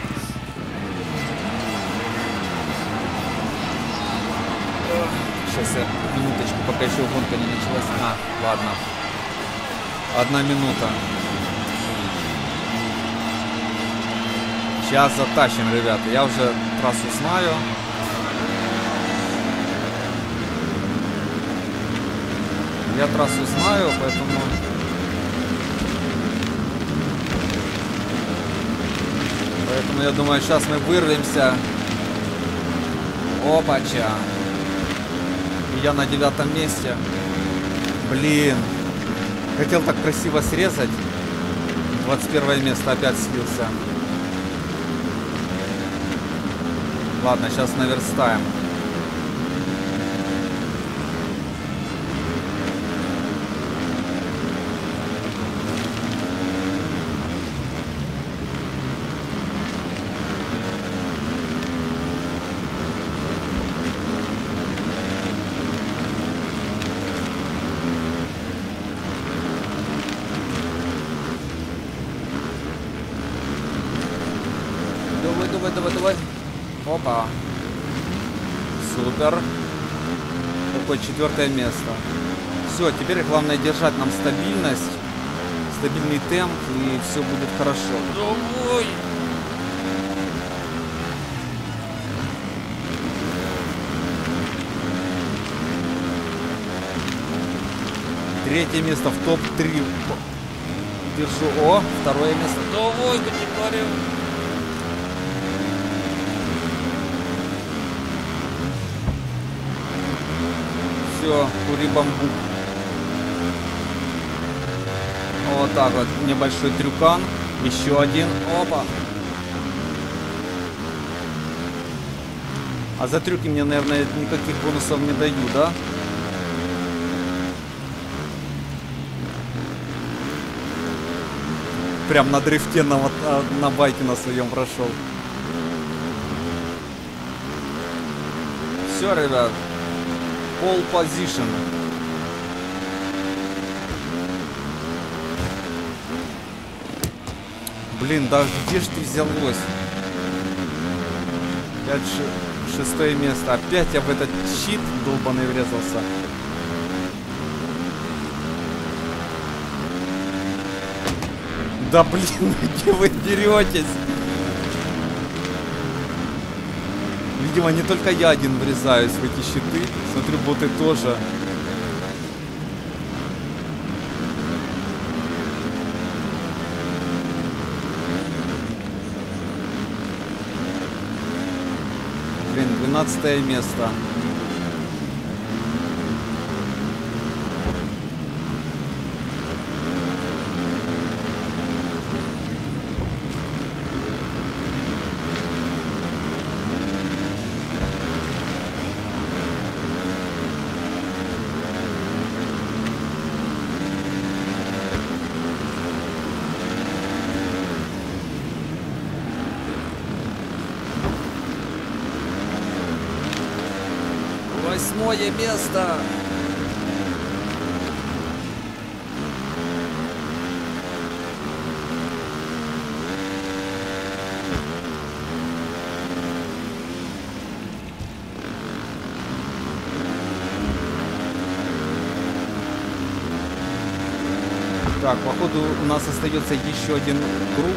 Сейчас я минуточку, пока еще гонка не началась. А, ладно. 1 минута. Сейчас затащим, ребята. Я уже трассу знаю. Я трассу знаю, поэтому... Поэтому я думаю, сейчас мы вырвемся. Опача. Я на 9 месте. Блин. Хотел так красиво срезать. 21 место, опять слился. Ладно, сейчас наверстаем. Опа. Супер. Такое 4 место. Все, теперь главное держать нам стабильность. Стабильный темп, и все будет хорошо. Ой. Третье место в топ-3. Держу. О, 2-е место. Ой, категория. Кури бамбук. Вот так вот. Небольшой трюкан. Еще один. Опа. А за трюки мне, наверное, никаких бонусов не даю, да? Прям на дрифте на байке на своем прошел. Все, ребят. Пол позишн. Блин, да где ж ты взялось? 5-6 место. Опять я в этот щит долбаный врезался. Да блин, где вы деретесь? Видимо, не только я один врезаюсь в эти щиты. Смотрю, боты тоже. Блин, 12-е место. Место. Так, походу у нас остается еще один круг.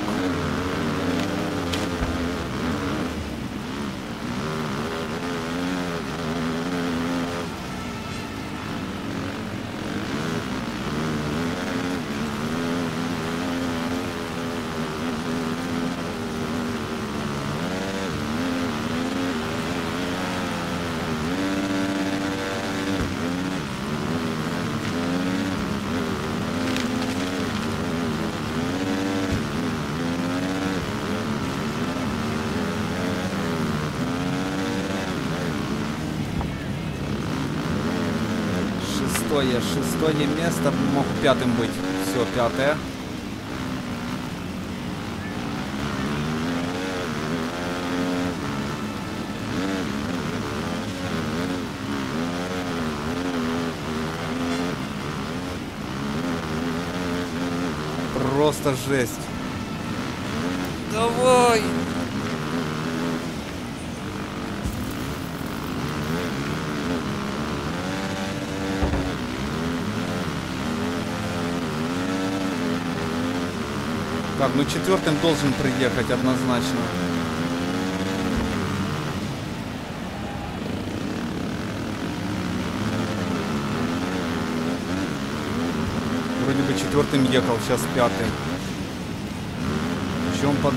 Шестое место, мог 5-м быть. Все, 5-е. просто жесть. Давай! Так, ну четвертым должен приехать однозначно. Вроде бы четвертым ехал, сейчас пятый. В чем подвох?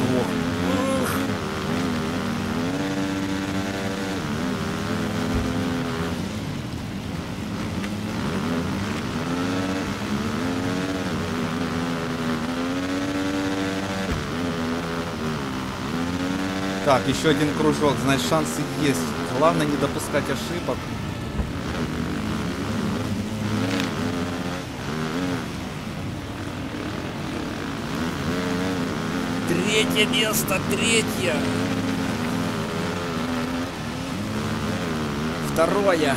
Так, еще один кружок, значит, шансы есть. Главное не допускать ошибок. Третье место, третье. Второе.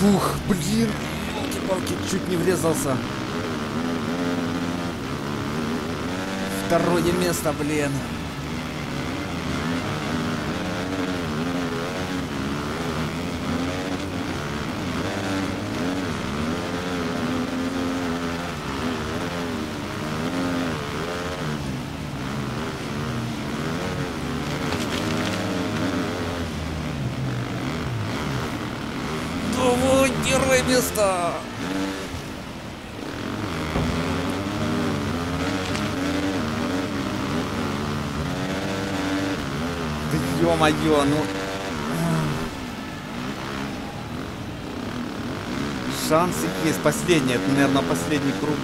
Фух, блин, елки-палки, чуть не врезался. Второе место, блин. Место. Да ё-моё, ну шансы есть. Последний, это, наверное, последний круг.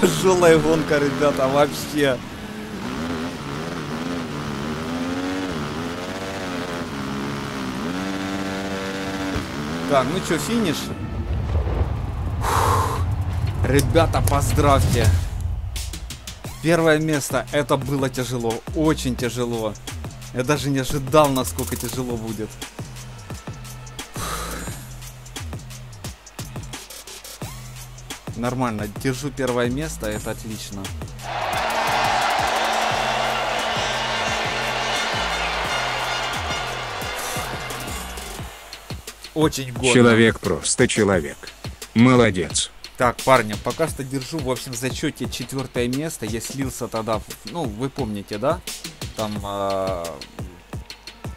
Тяжелая гонка, ребята, вообще. Так, ну что, финиш? Фух. Ребята, поздравьте. Первое место. Это было тяжело. Очень тяжело. Я даже не ожидал, насколько тяжело будет. Нормально, держу первое место, это отлично. Очень гордо. Человек просто человек. Молодец. Так, парни, пока что держу, в общем, в зачете четвертое место. Я слился тогда, ну, вы помните, да? Там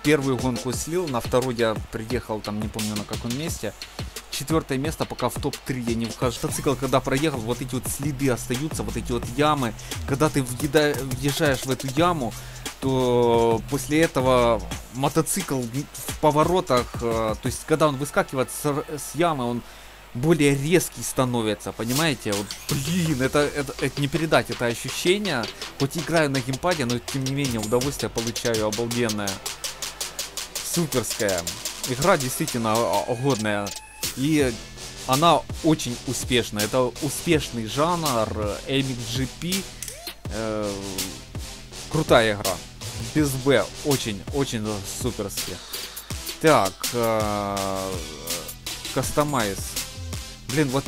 первую гонку слил, на вторую я приехал, там, не помню на каком месте. Четвертое место, пока в топ-3 я не вхожу. Мотоцикл, когда проехал, вот эти вот следы остаются, вот эти вот ямы. Когда ты въезжаешь в эту яму, то после этого мотоцикл в поворотах, то есть когда он выскакивает с ямы, он более резкий становится, понимаете? Вот, блин, это не передать, это ощущение. Хоть играю на геймпаде, но тем не менее удовольствие получаю обалденное. Суперская. Игра действительно годная. И она очень успешна. Это успешный жанр MXGP. Крутая игра. Без Б. Очень-очень суперски. Так. Кастомайз. Блин, вот.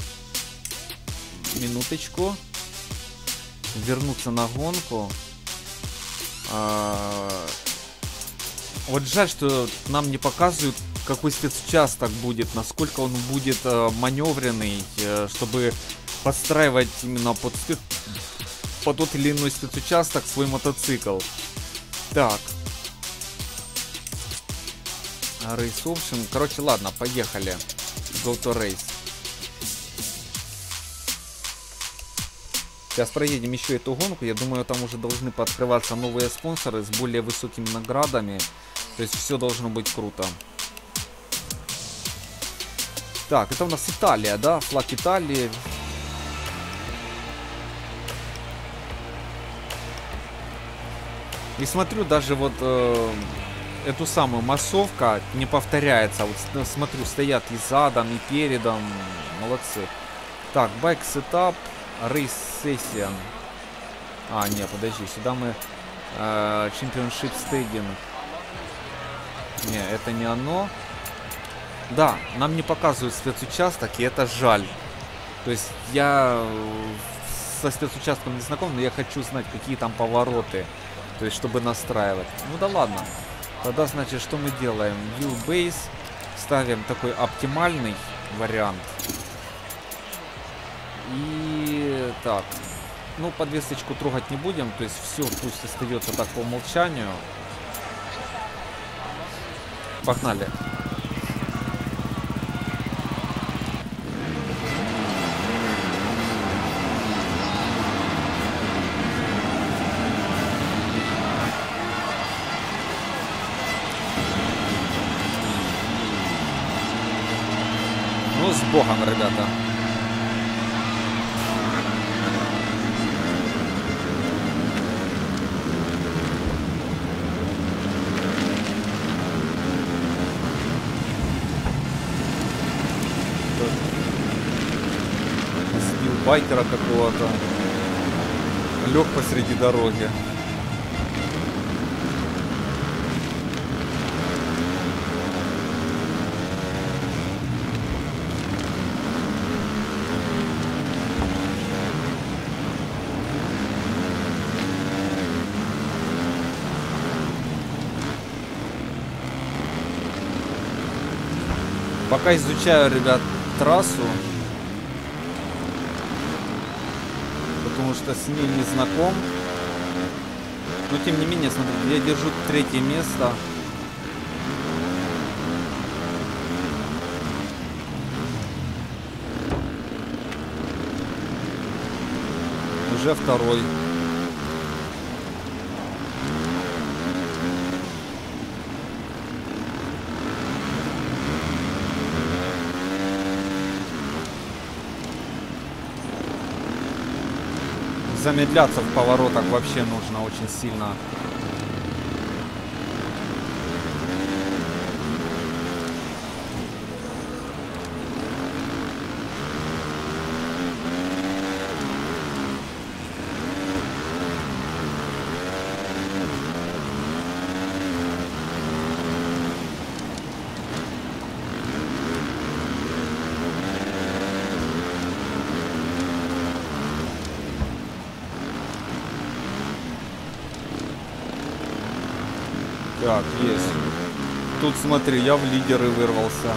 Минуточку. Вернуться на гонку. Вот жаль, что нам не показывают, какой спецучасток будет, насколько он будет маневренный, чтобы подстраивать именно под тот или иной спецучасток свой мотоцикл. Так. Race Option. Короче, ладно, поехали. Go to Race. Сейчас проедем еще эту гонку. Я думаю, там уже должны пооткрываться новые спонсоры с более высокими наградами. То есть все должно быть круто. Так, это у нас Италия, да? Флаг Италии. И смотрю, даже вот эту самую массовка не повторяется. Вот смотрю, стоят и задом, и передом. Молодцы. Так, байк сетап, рейс сессия. А, нет, подожди, сюда мы чемпионшип стейгинг. Не, это не оно. Да, нам не показывают спецучасток, и это жаль. То есть я со спецучастком не знаком, но я хочу знать, какие там повороты. То есть, чтобы настраивать. Ну да ладно. Тогда, значит, что мы делаем? Wheelbase. Ставим такой оптимальный вариант. И так. Ну, подвесочку трогать не будем. То есть, все пусть остается так по умолчанию. Погнали. Ну, с Богом, ребята. Байкера какого-то лег посреди дороги. Пока изучаю, ребят, трассу, потому что с ней не знаком. Но тем не менее, смотрите, я держу третье место. Уже второй. Замедляться в поворотах вообще нужно очень сильно. Так, есть. Тут, смотри, я в лидеры вырвался.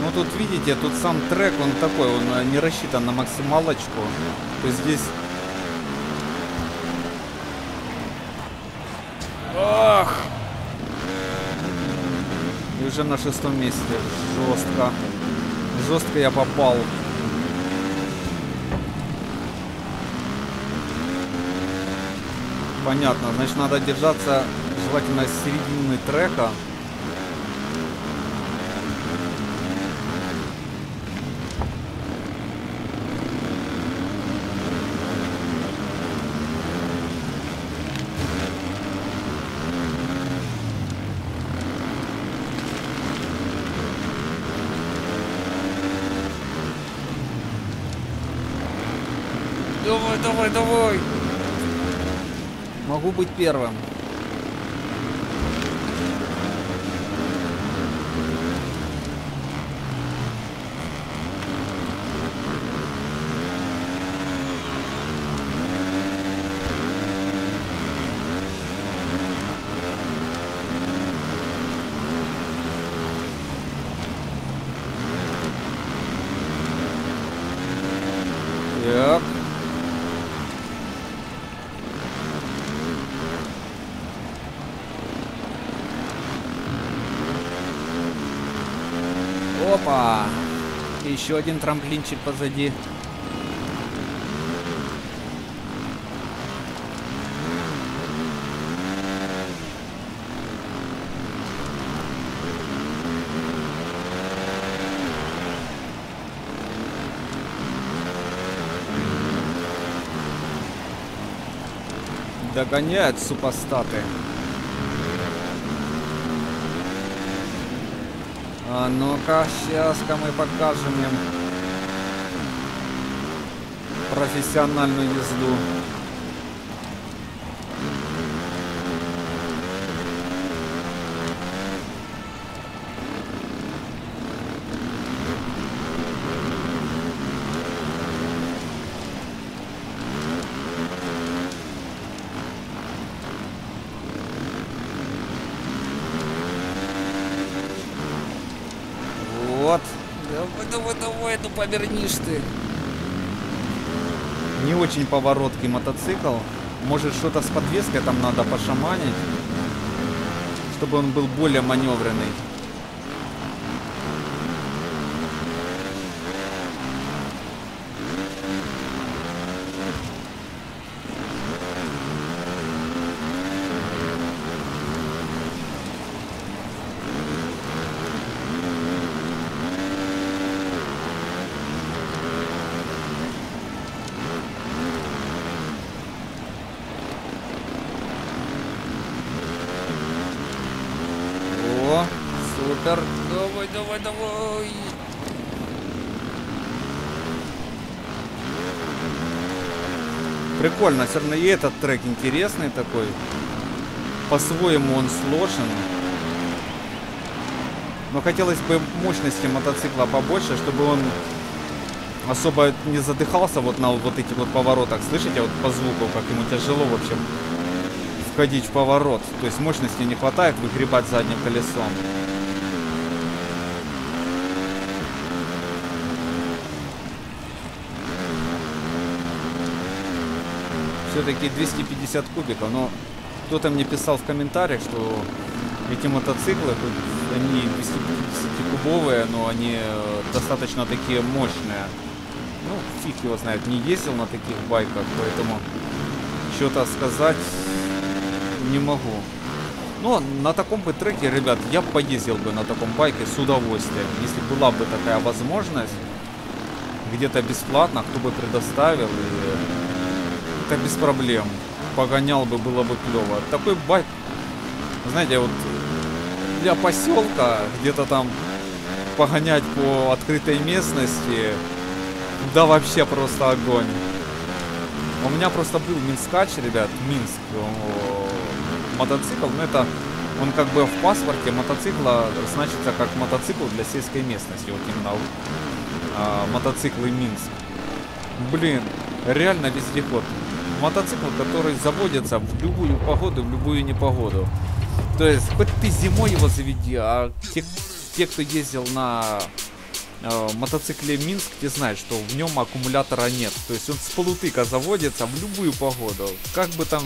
Ну, тут, видите, тут сам трек, он такой, он не рассчитан на максималочку. То есть здесь... Ах! И уже на шестом месте. Жестко. Жестко я попал. Понятно. Значит, надо держаться желательно с середины трека. Давай, давай, давай! Могу быть первым. Опа! Еще один трамплинчик позади. Догоняют супостаты. А ну-ка, сейчас-ка мы покажем им профессиональную езду. Повернишь ты. Не очень повороткий мотоцикл. Может, что-то с подвеской там надо пошаманить, чтобы он был более маневренный. Давай. Прикольно, все равно и этот трек интересный такой. По-своему он сложен. Но хотелось бы мощности мотоцикла побольше, чтобы он особо не задыхался вот на вот этих вот поворотах. Слышите, вот по звуку, как ему тяжело, в общем, входить в поворот. То есть мощности не хватает выгребать задним колесом. Все-таки 250 кубиков, но кто-то мне писал в комментариях, что эти мотоциклы, они 250-кубовые, но они достаточно такие мощные. Ну, фиг его знает, не ездил на таких байках, поэтому что-то сказать не могу. Но на таком бы треке, ребят, я бы поездил бы на таком байке с удовольствием, если была бы такая возможность, где-то бесплатно, кто бы предоставил. И это без проблем. Погонял бы, было бы клево. Такой байк, знаете, вот для поселка, где-то там погонять по открытой местности, да вообще просто огонь. У меня просто был Минскач, ребят, Минск, мотоцикл, но это он как бы в паспорте мотоцикла значится как мотоцикл для сельской местности, вот именно мотоциклы Минск. Блин, реально вездеход. Мотоцикл, который заводится в любую погоду, в любую непогоду. То есть, хоть ты зимой его заведи, а те кто ездил на мотоцикле Минск, те знают, что в нем аккумулятора нет. То есть, он с полутыка заводится в любую погоду. Как бы там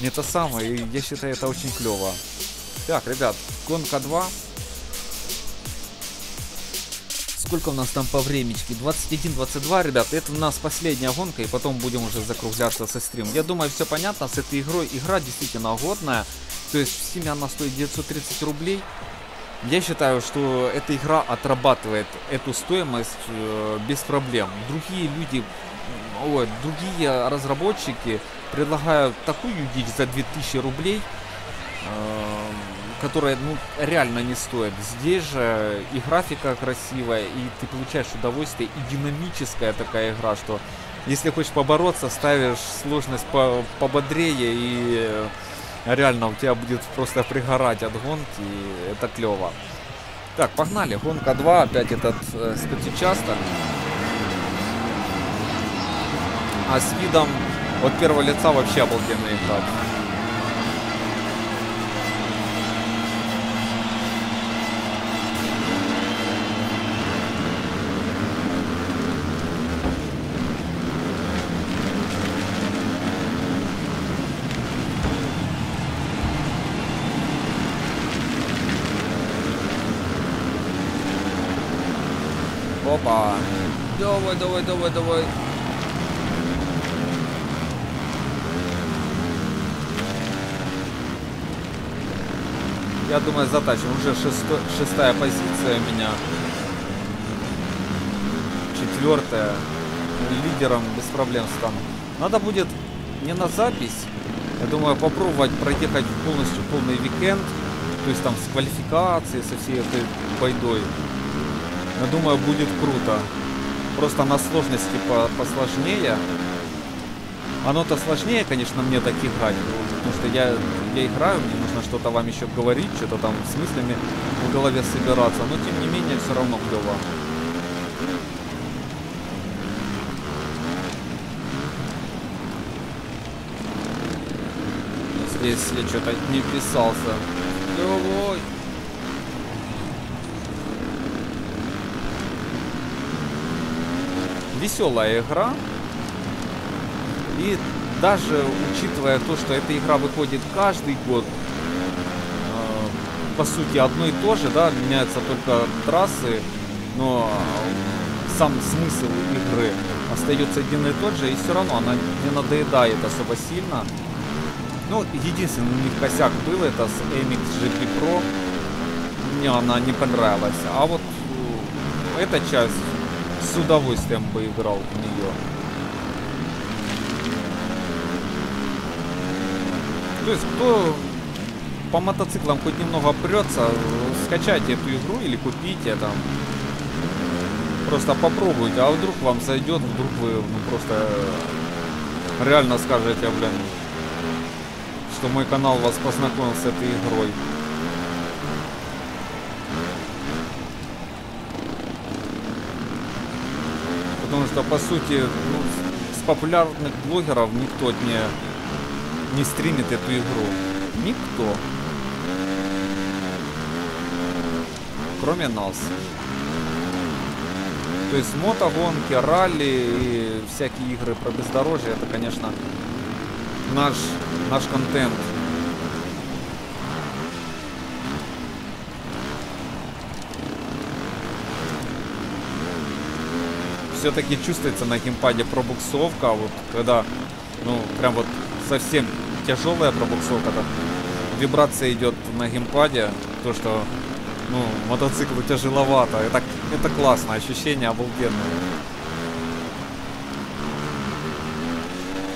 не то самое, я считаю, это очень клево. Так, ребят, гонка 2. Сколько у нас там по времечке? 21-22, ребят. Это у нас последняя гонка, и потом будем уже закругляться со стримом. Я думаю, все понятно. С этой игрой игра действительно годная. То есть в Steam она стоит 930 рублей. Я считаю, что эта игра отрабатывает эту стоимость без проблем. Другие люди, другие разработчики предлагают такую дичь за 2000 рублей, которая, ну, реально не стоит. Здесь же и графика красивая, и ты получаешь удовольствие, и динамическая такая игра, что если хочешь побороться, ставишь сложность пободрее, и реально у тебя будет просто пригорать от гонки, и это клево. Так, погнали, гонка 2, опять этот спецучасток. А с видом от первого лица вообще обалденный этап. Опа. Давай. Я думаю, затащим. Уже шестая позиция у меня. Четвертая. Лидером без проблем стану. Надо будет не на запись, Я думаю, попробовать проехать полностью полный уикенд, то есть там с квалификацией, со всей этой байдой. Я думаю, будет круто. Просто на сложности посложнее. Оно-то сложнее, конечно, мне так играть, потому что я играю, мне нужно что-то вам еще говорить, что-то там с мыслями в голове собираться, но тем не менее все равно клево. Если что-то не вписался. Клевой. Веселая игра. И даже учитывая то, что эта игра выходит каждый год, по сути одно и то же, да, меняются только трассы, но сам смысл игры остается один и тот же, и все равно она не надоедает особо сильно. Ну, единственный у них косяк был, это с MXGP Pro, мне она не понравилась, а вот эта часть с удовольствием бы играл в нее. То есть, кто по мотоциклам хоть немного прется, скачайте эту игру или купите там. Просто попробуйте, а вдруг вам зайдет, вдруг вы просто реально скажете, блин, что мой канал вас познакомил с этой игрой. Потому что, по сути, ну, с популярных блогеров никто не стримит эту игру. Никто. Кроме нас. То есть мотогонки, ралли и всякие игры про бездорожье, это, конечно, наш контент. Все-таки чувствуется на геймпаде пробуксовка, вот когда, ну, прям вот совсем тяжелая пробуксовка, так вибрация идет на геймпаде, то что, ну, мотоциклу тяжеловато, это классное ощущение, обалденное.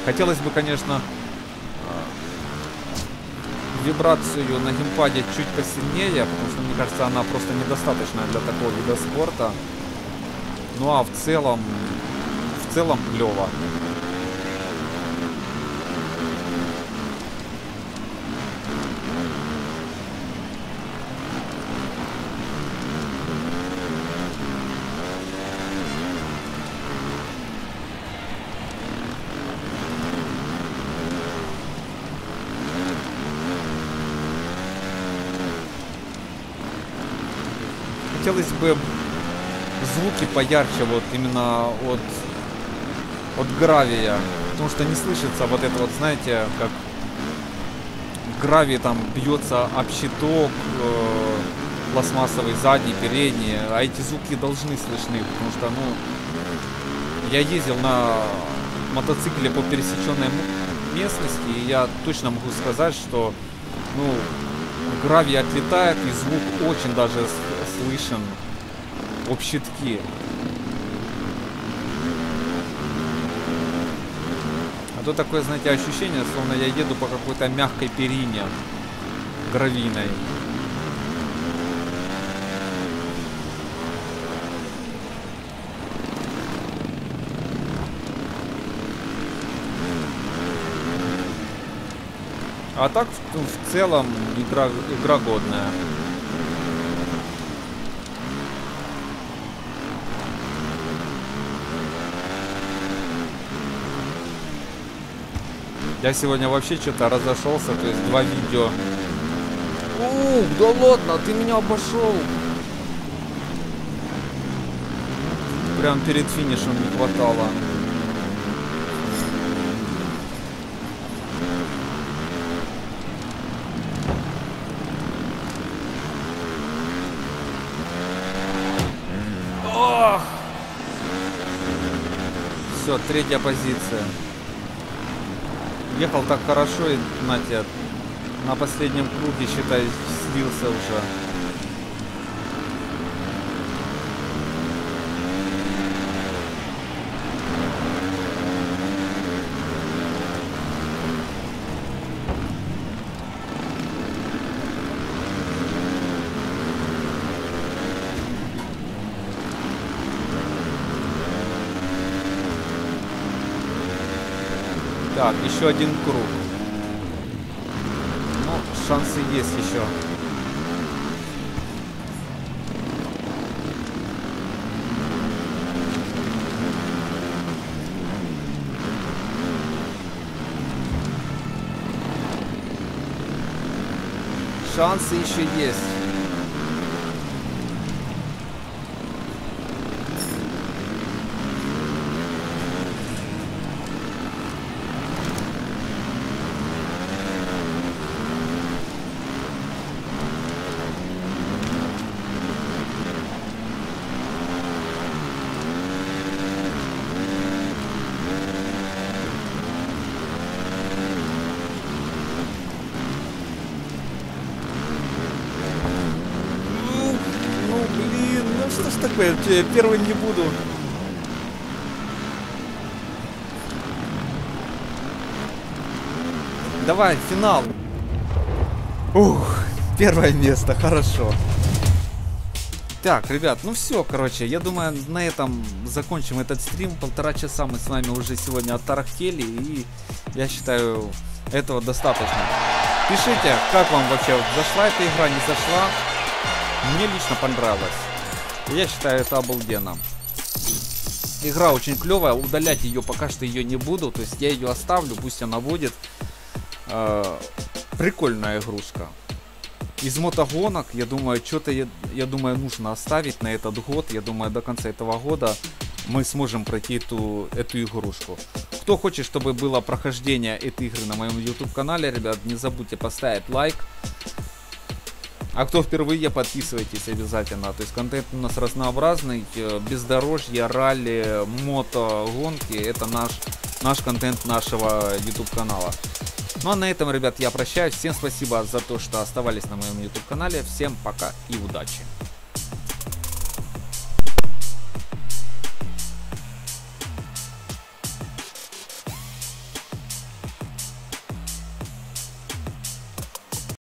Хотелось бы, конечно, вибрацию на геймпаде чуть посильнее, потому что, мне кажется, она просто недостаточна для такого вида спорта. Ну а в целом клево. Хотелось бы звуки поярче, вот именно от гравия, потому что не слышится вот это вот, знаете, как гравий там бьется об щиток, пластмассовый задний, передний, а эти звуки должны слышны, потому что, ну, я ездил на мотоцикле по пересеченной местности, и я точно могу сказать, что, ну, гравий отлетает, и звук очень даже слышен об щитки. А то такое, знаете, ощущение, словно я еду по какой-то мягкой перине гравийной. А так в целом игра годная. Я сегодня вообще что-то разошелся, то есть два видео. Ух, да ладно, ты меня обошел. Прям перед финишем не хватало. Ох! Все, третья позиция. Ехал так хорошо, и, знаете, на последнем круге, считай, слился уже. Так, еще один круг. Ну, шансы есть еще. Шансы еще есть. Я первым не буду. Давай, финал. Ух, первое место, хорошо. Так, ребят, ну все, короче, я думаю, на этом закончим этот стрим. 1,5 часа мы с вами уже сегодня оттарахтели, и я считаю, этого достаточно. Пишите, как вам вообще зашла эта игра, не зашла. Мне лично понравилось. Я считаю, это обалденно. Игра очень клевая. Удалять ее пока что не буду. То есть я ее оставлю, пусть она будет. Прикольная игрушка. Из мотогонок, я думаю, что-то нужно оставить на этот год. Я думаю, до конца этого года мы сможем пройти эту игрушку. Кто хочет, чтобы было прохождение этой игры на моем YouTube канале, ребят, не забудьте поставить лайк. А кто впервые, подписывайтесь обязательно. То есть контент у нас разнообразный. Бездорожье, ралли, мотогонки. Это наш контент нашего YouTube канала. Ну а на этом, ребят, я прощаюсь. Всем спасибо за то, что оставались на моем YouTube канале. Всем пока и удачи.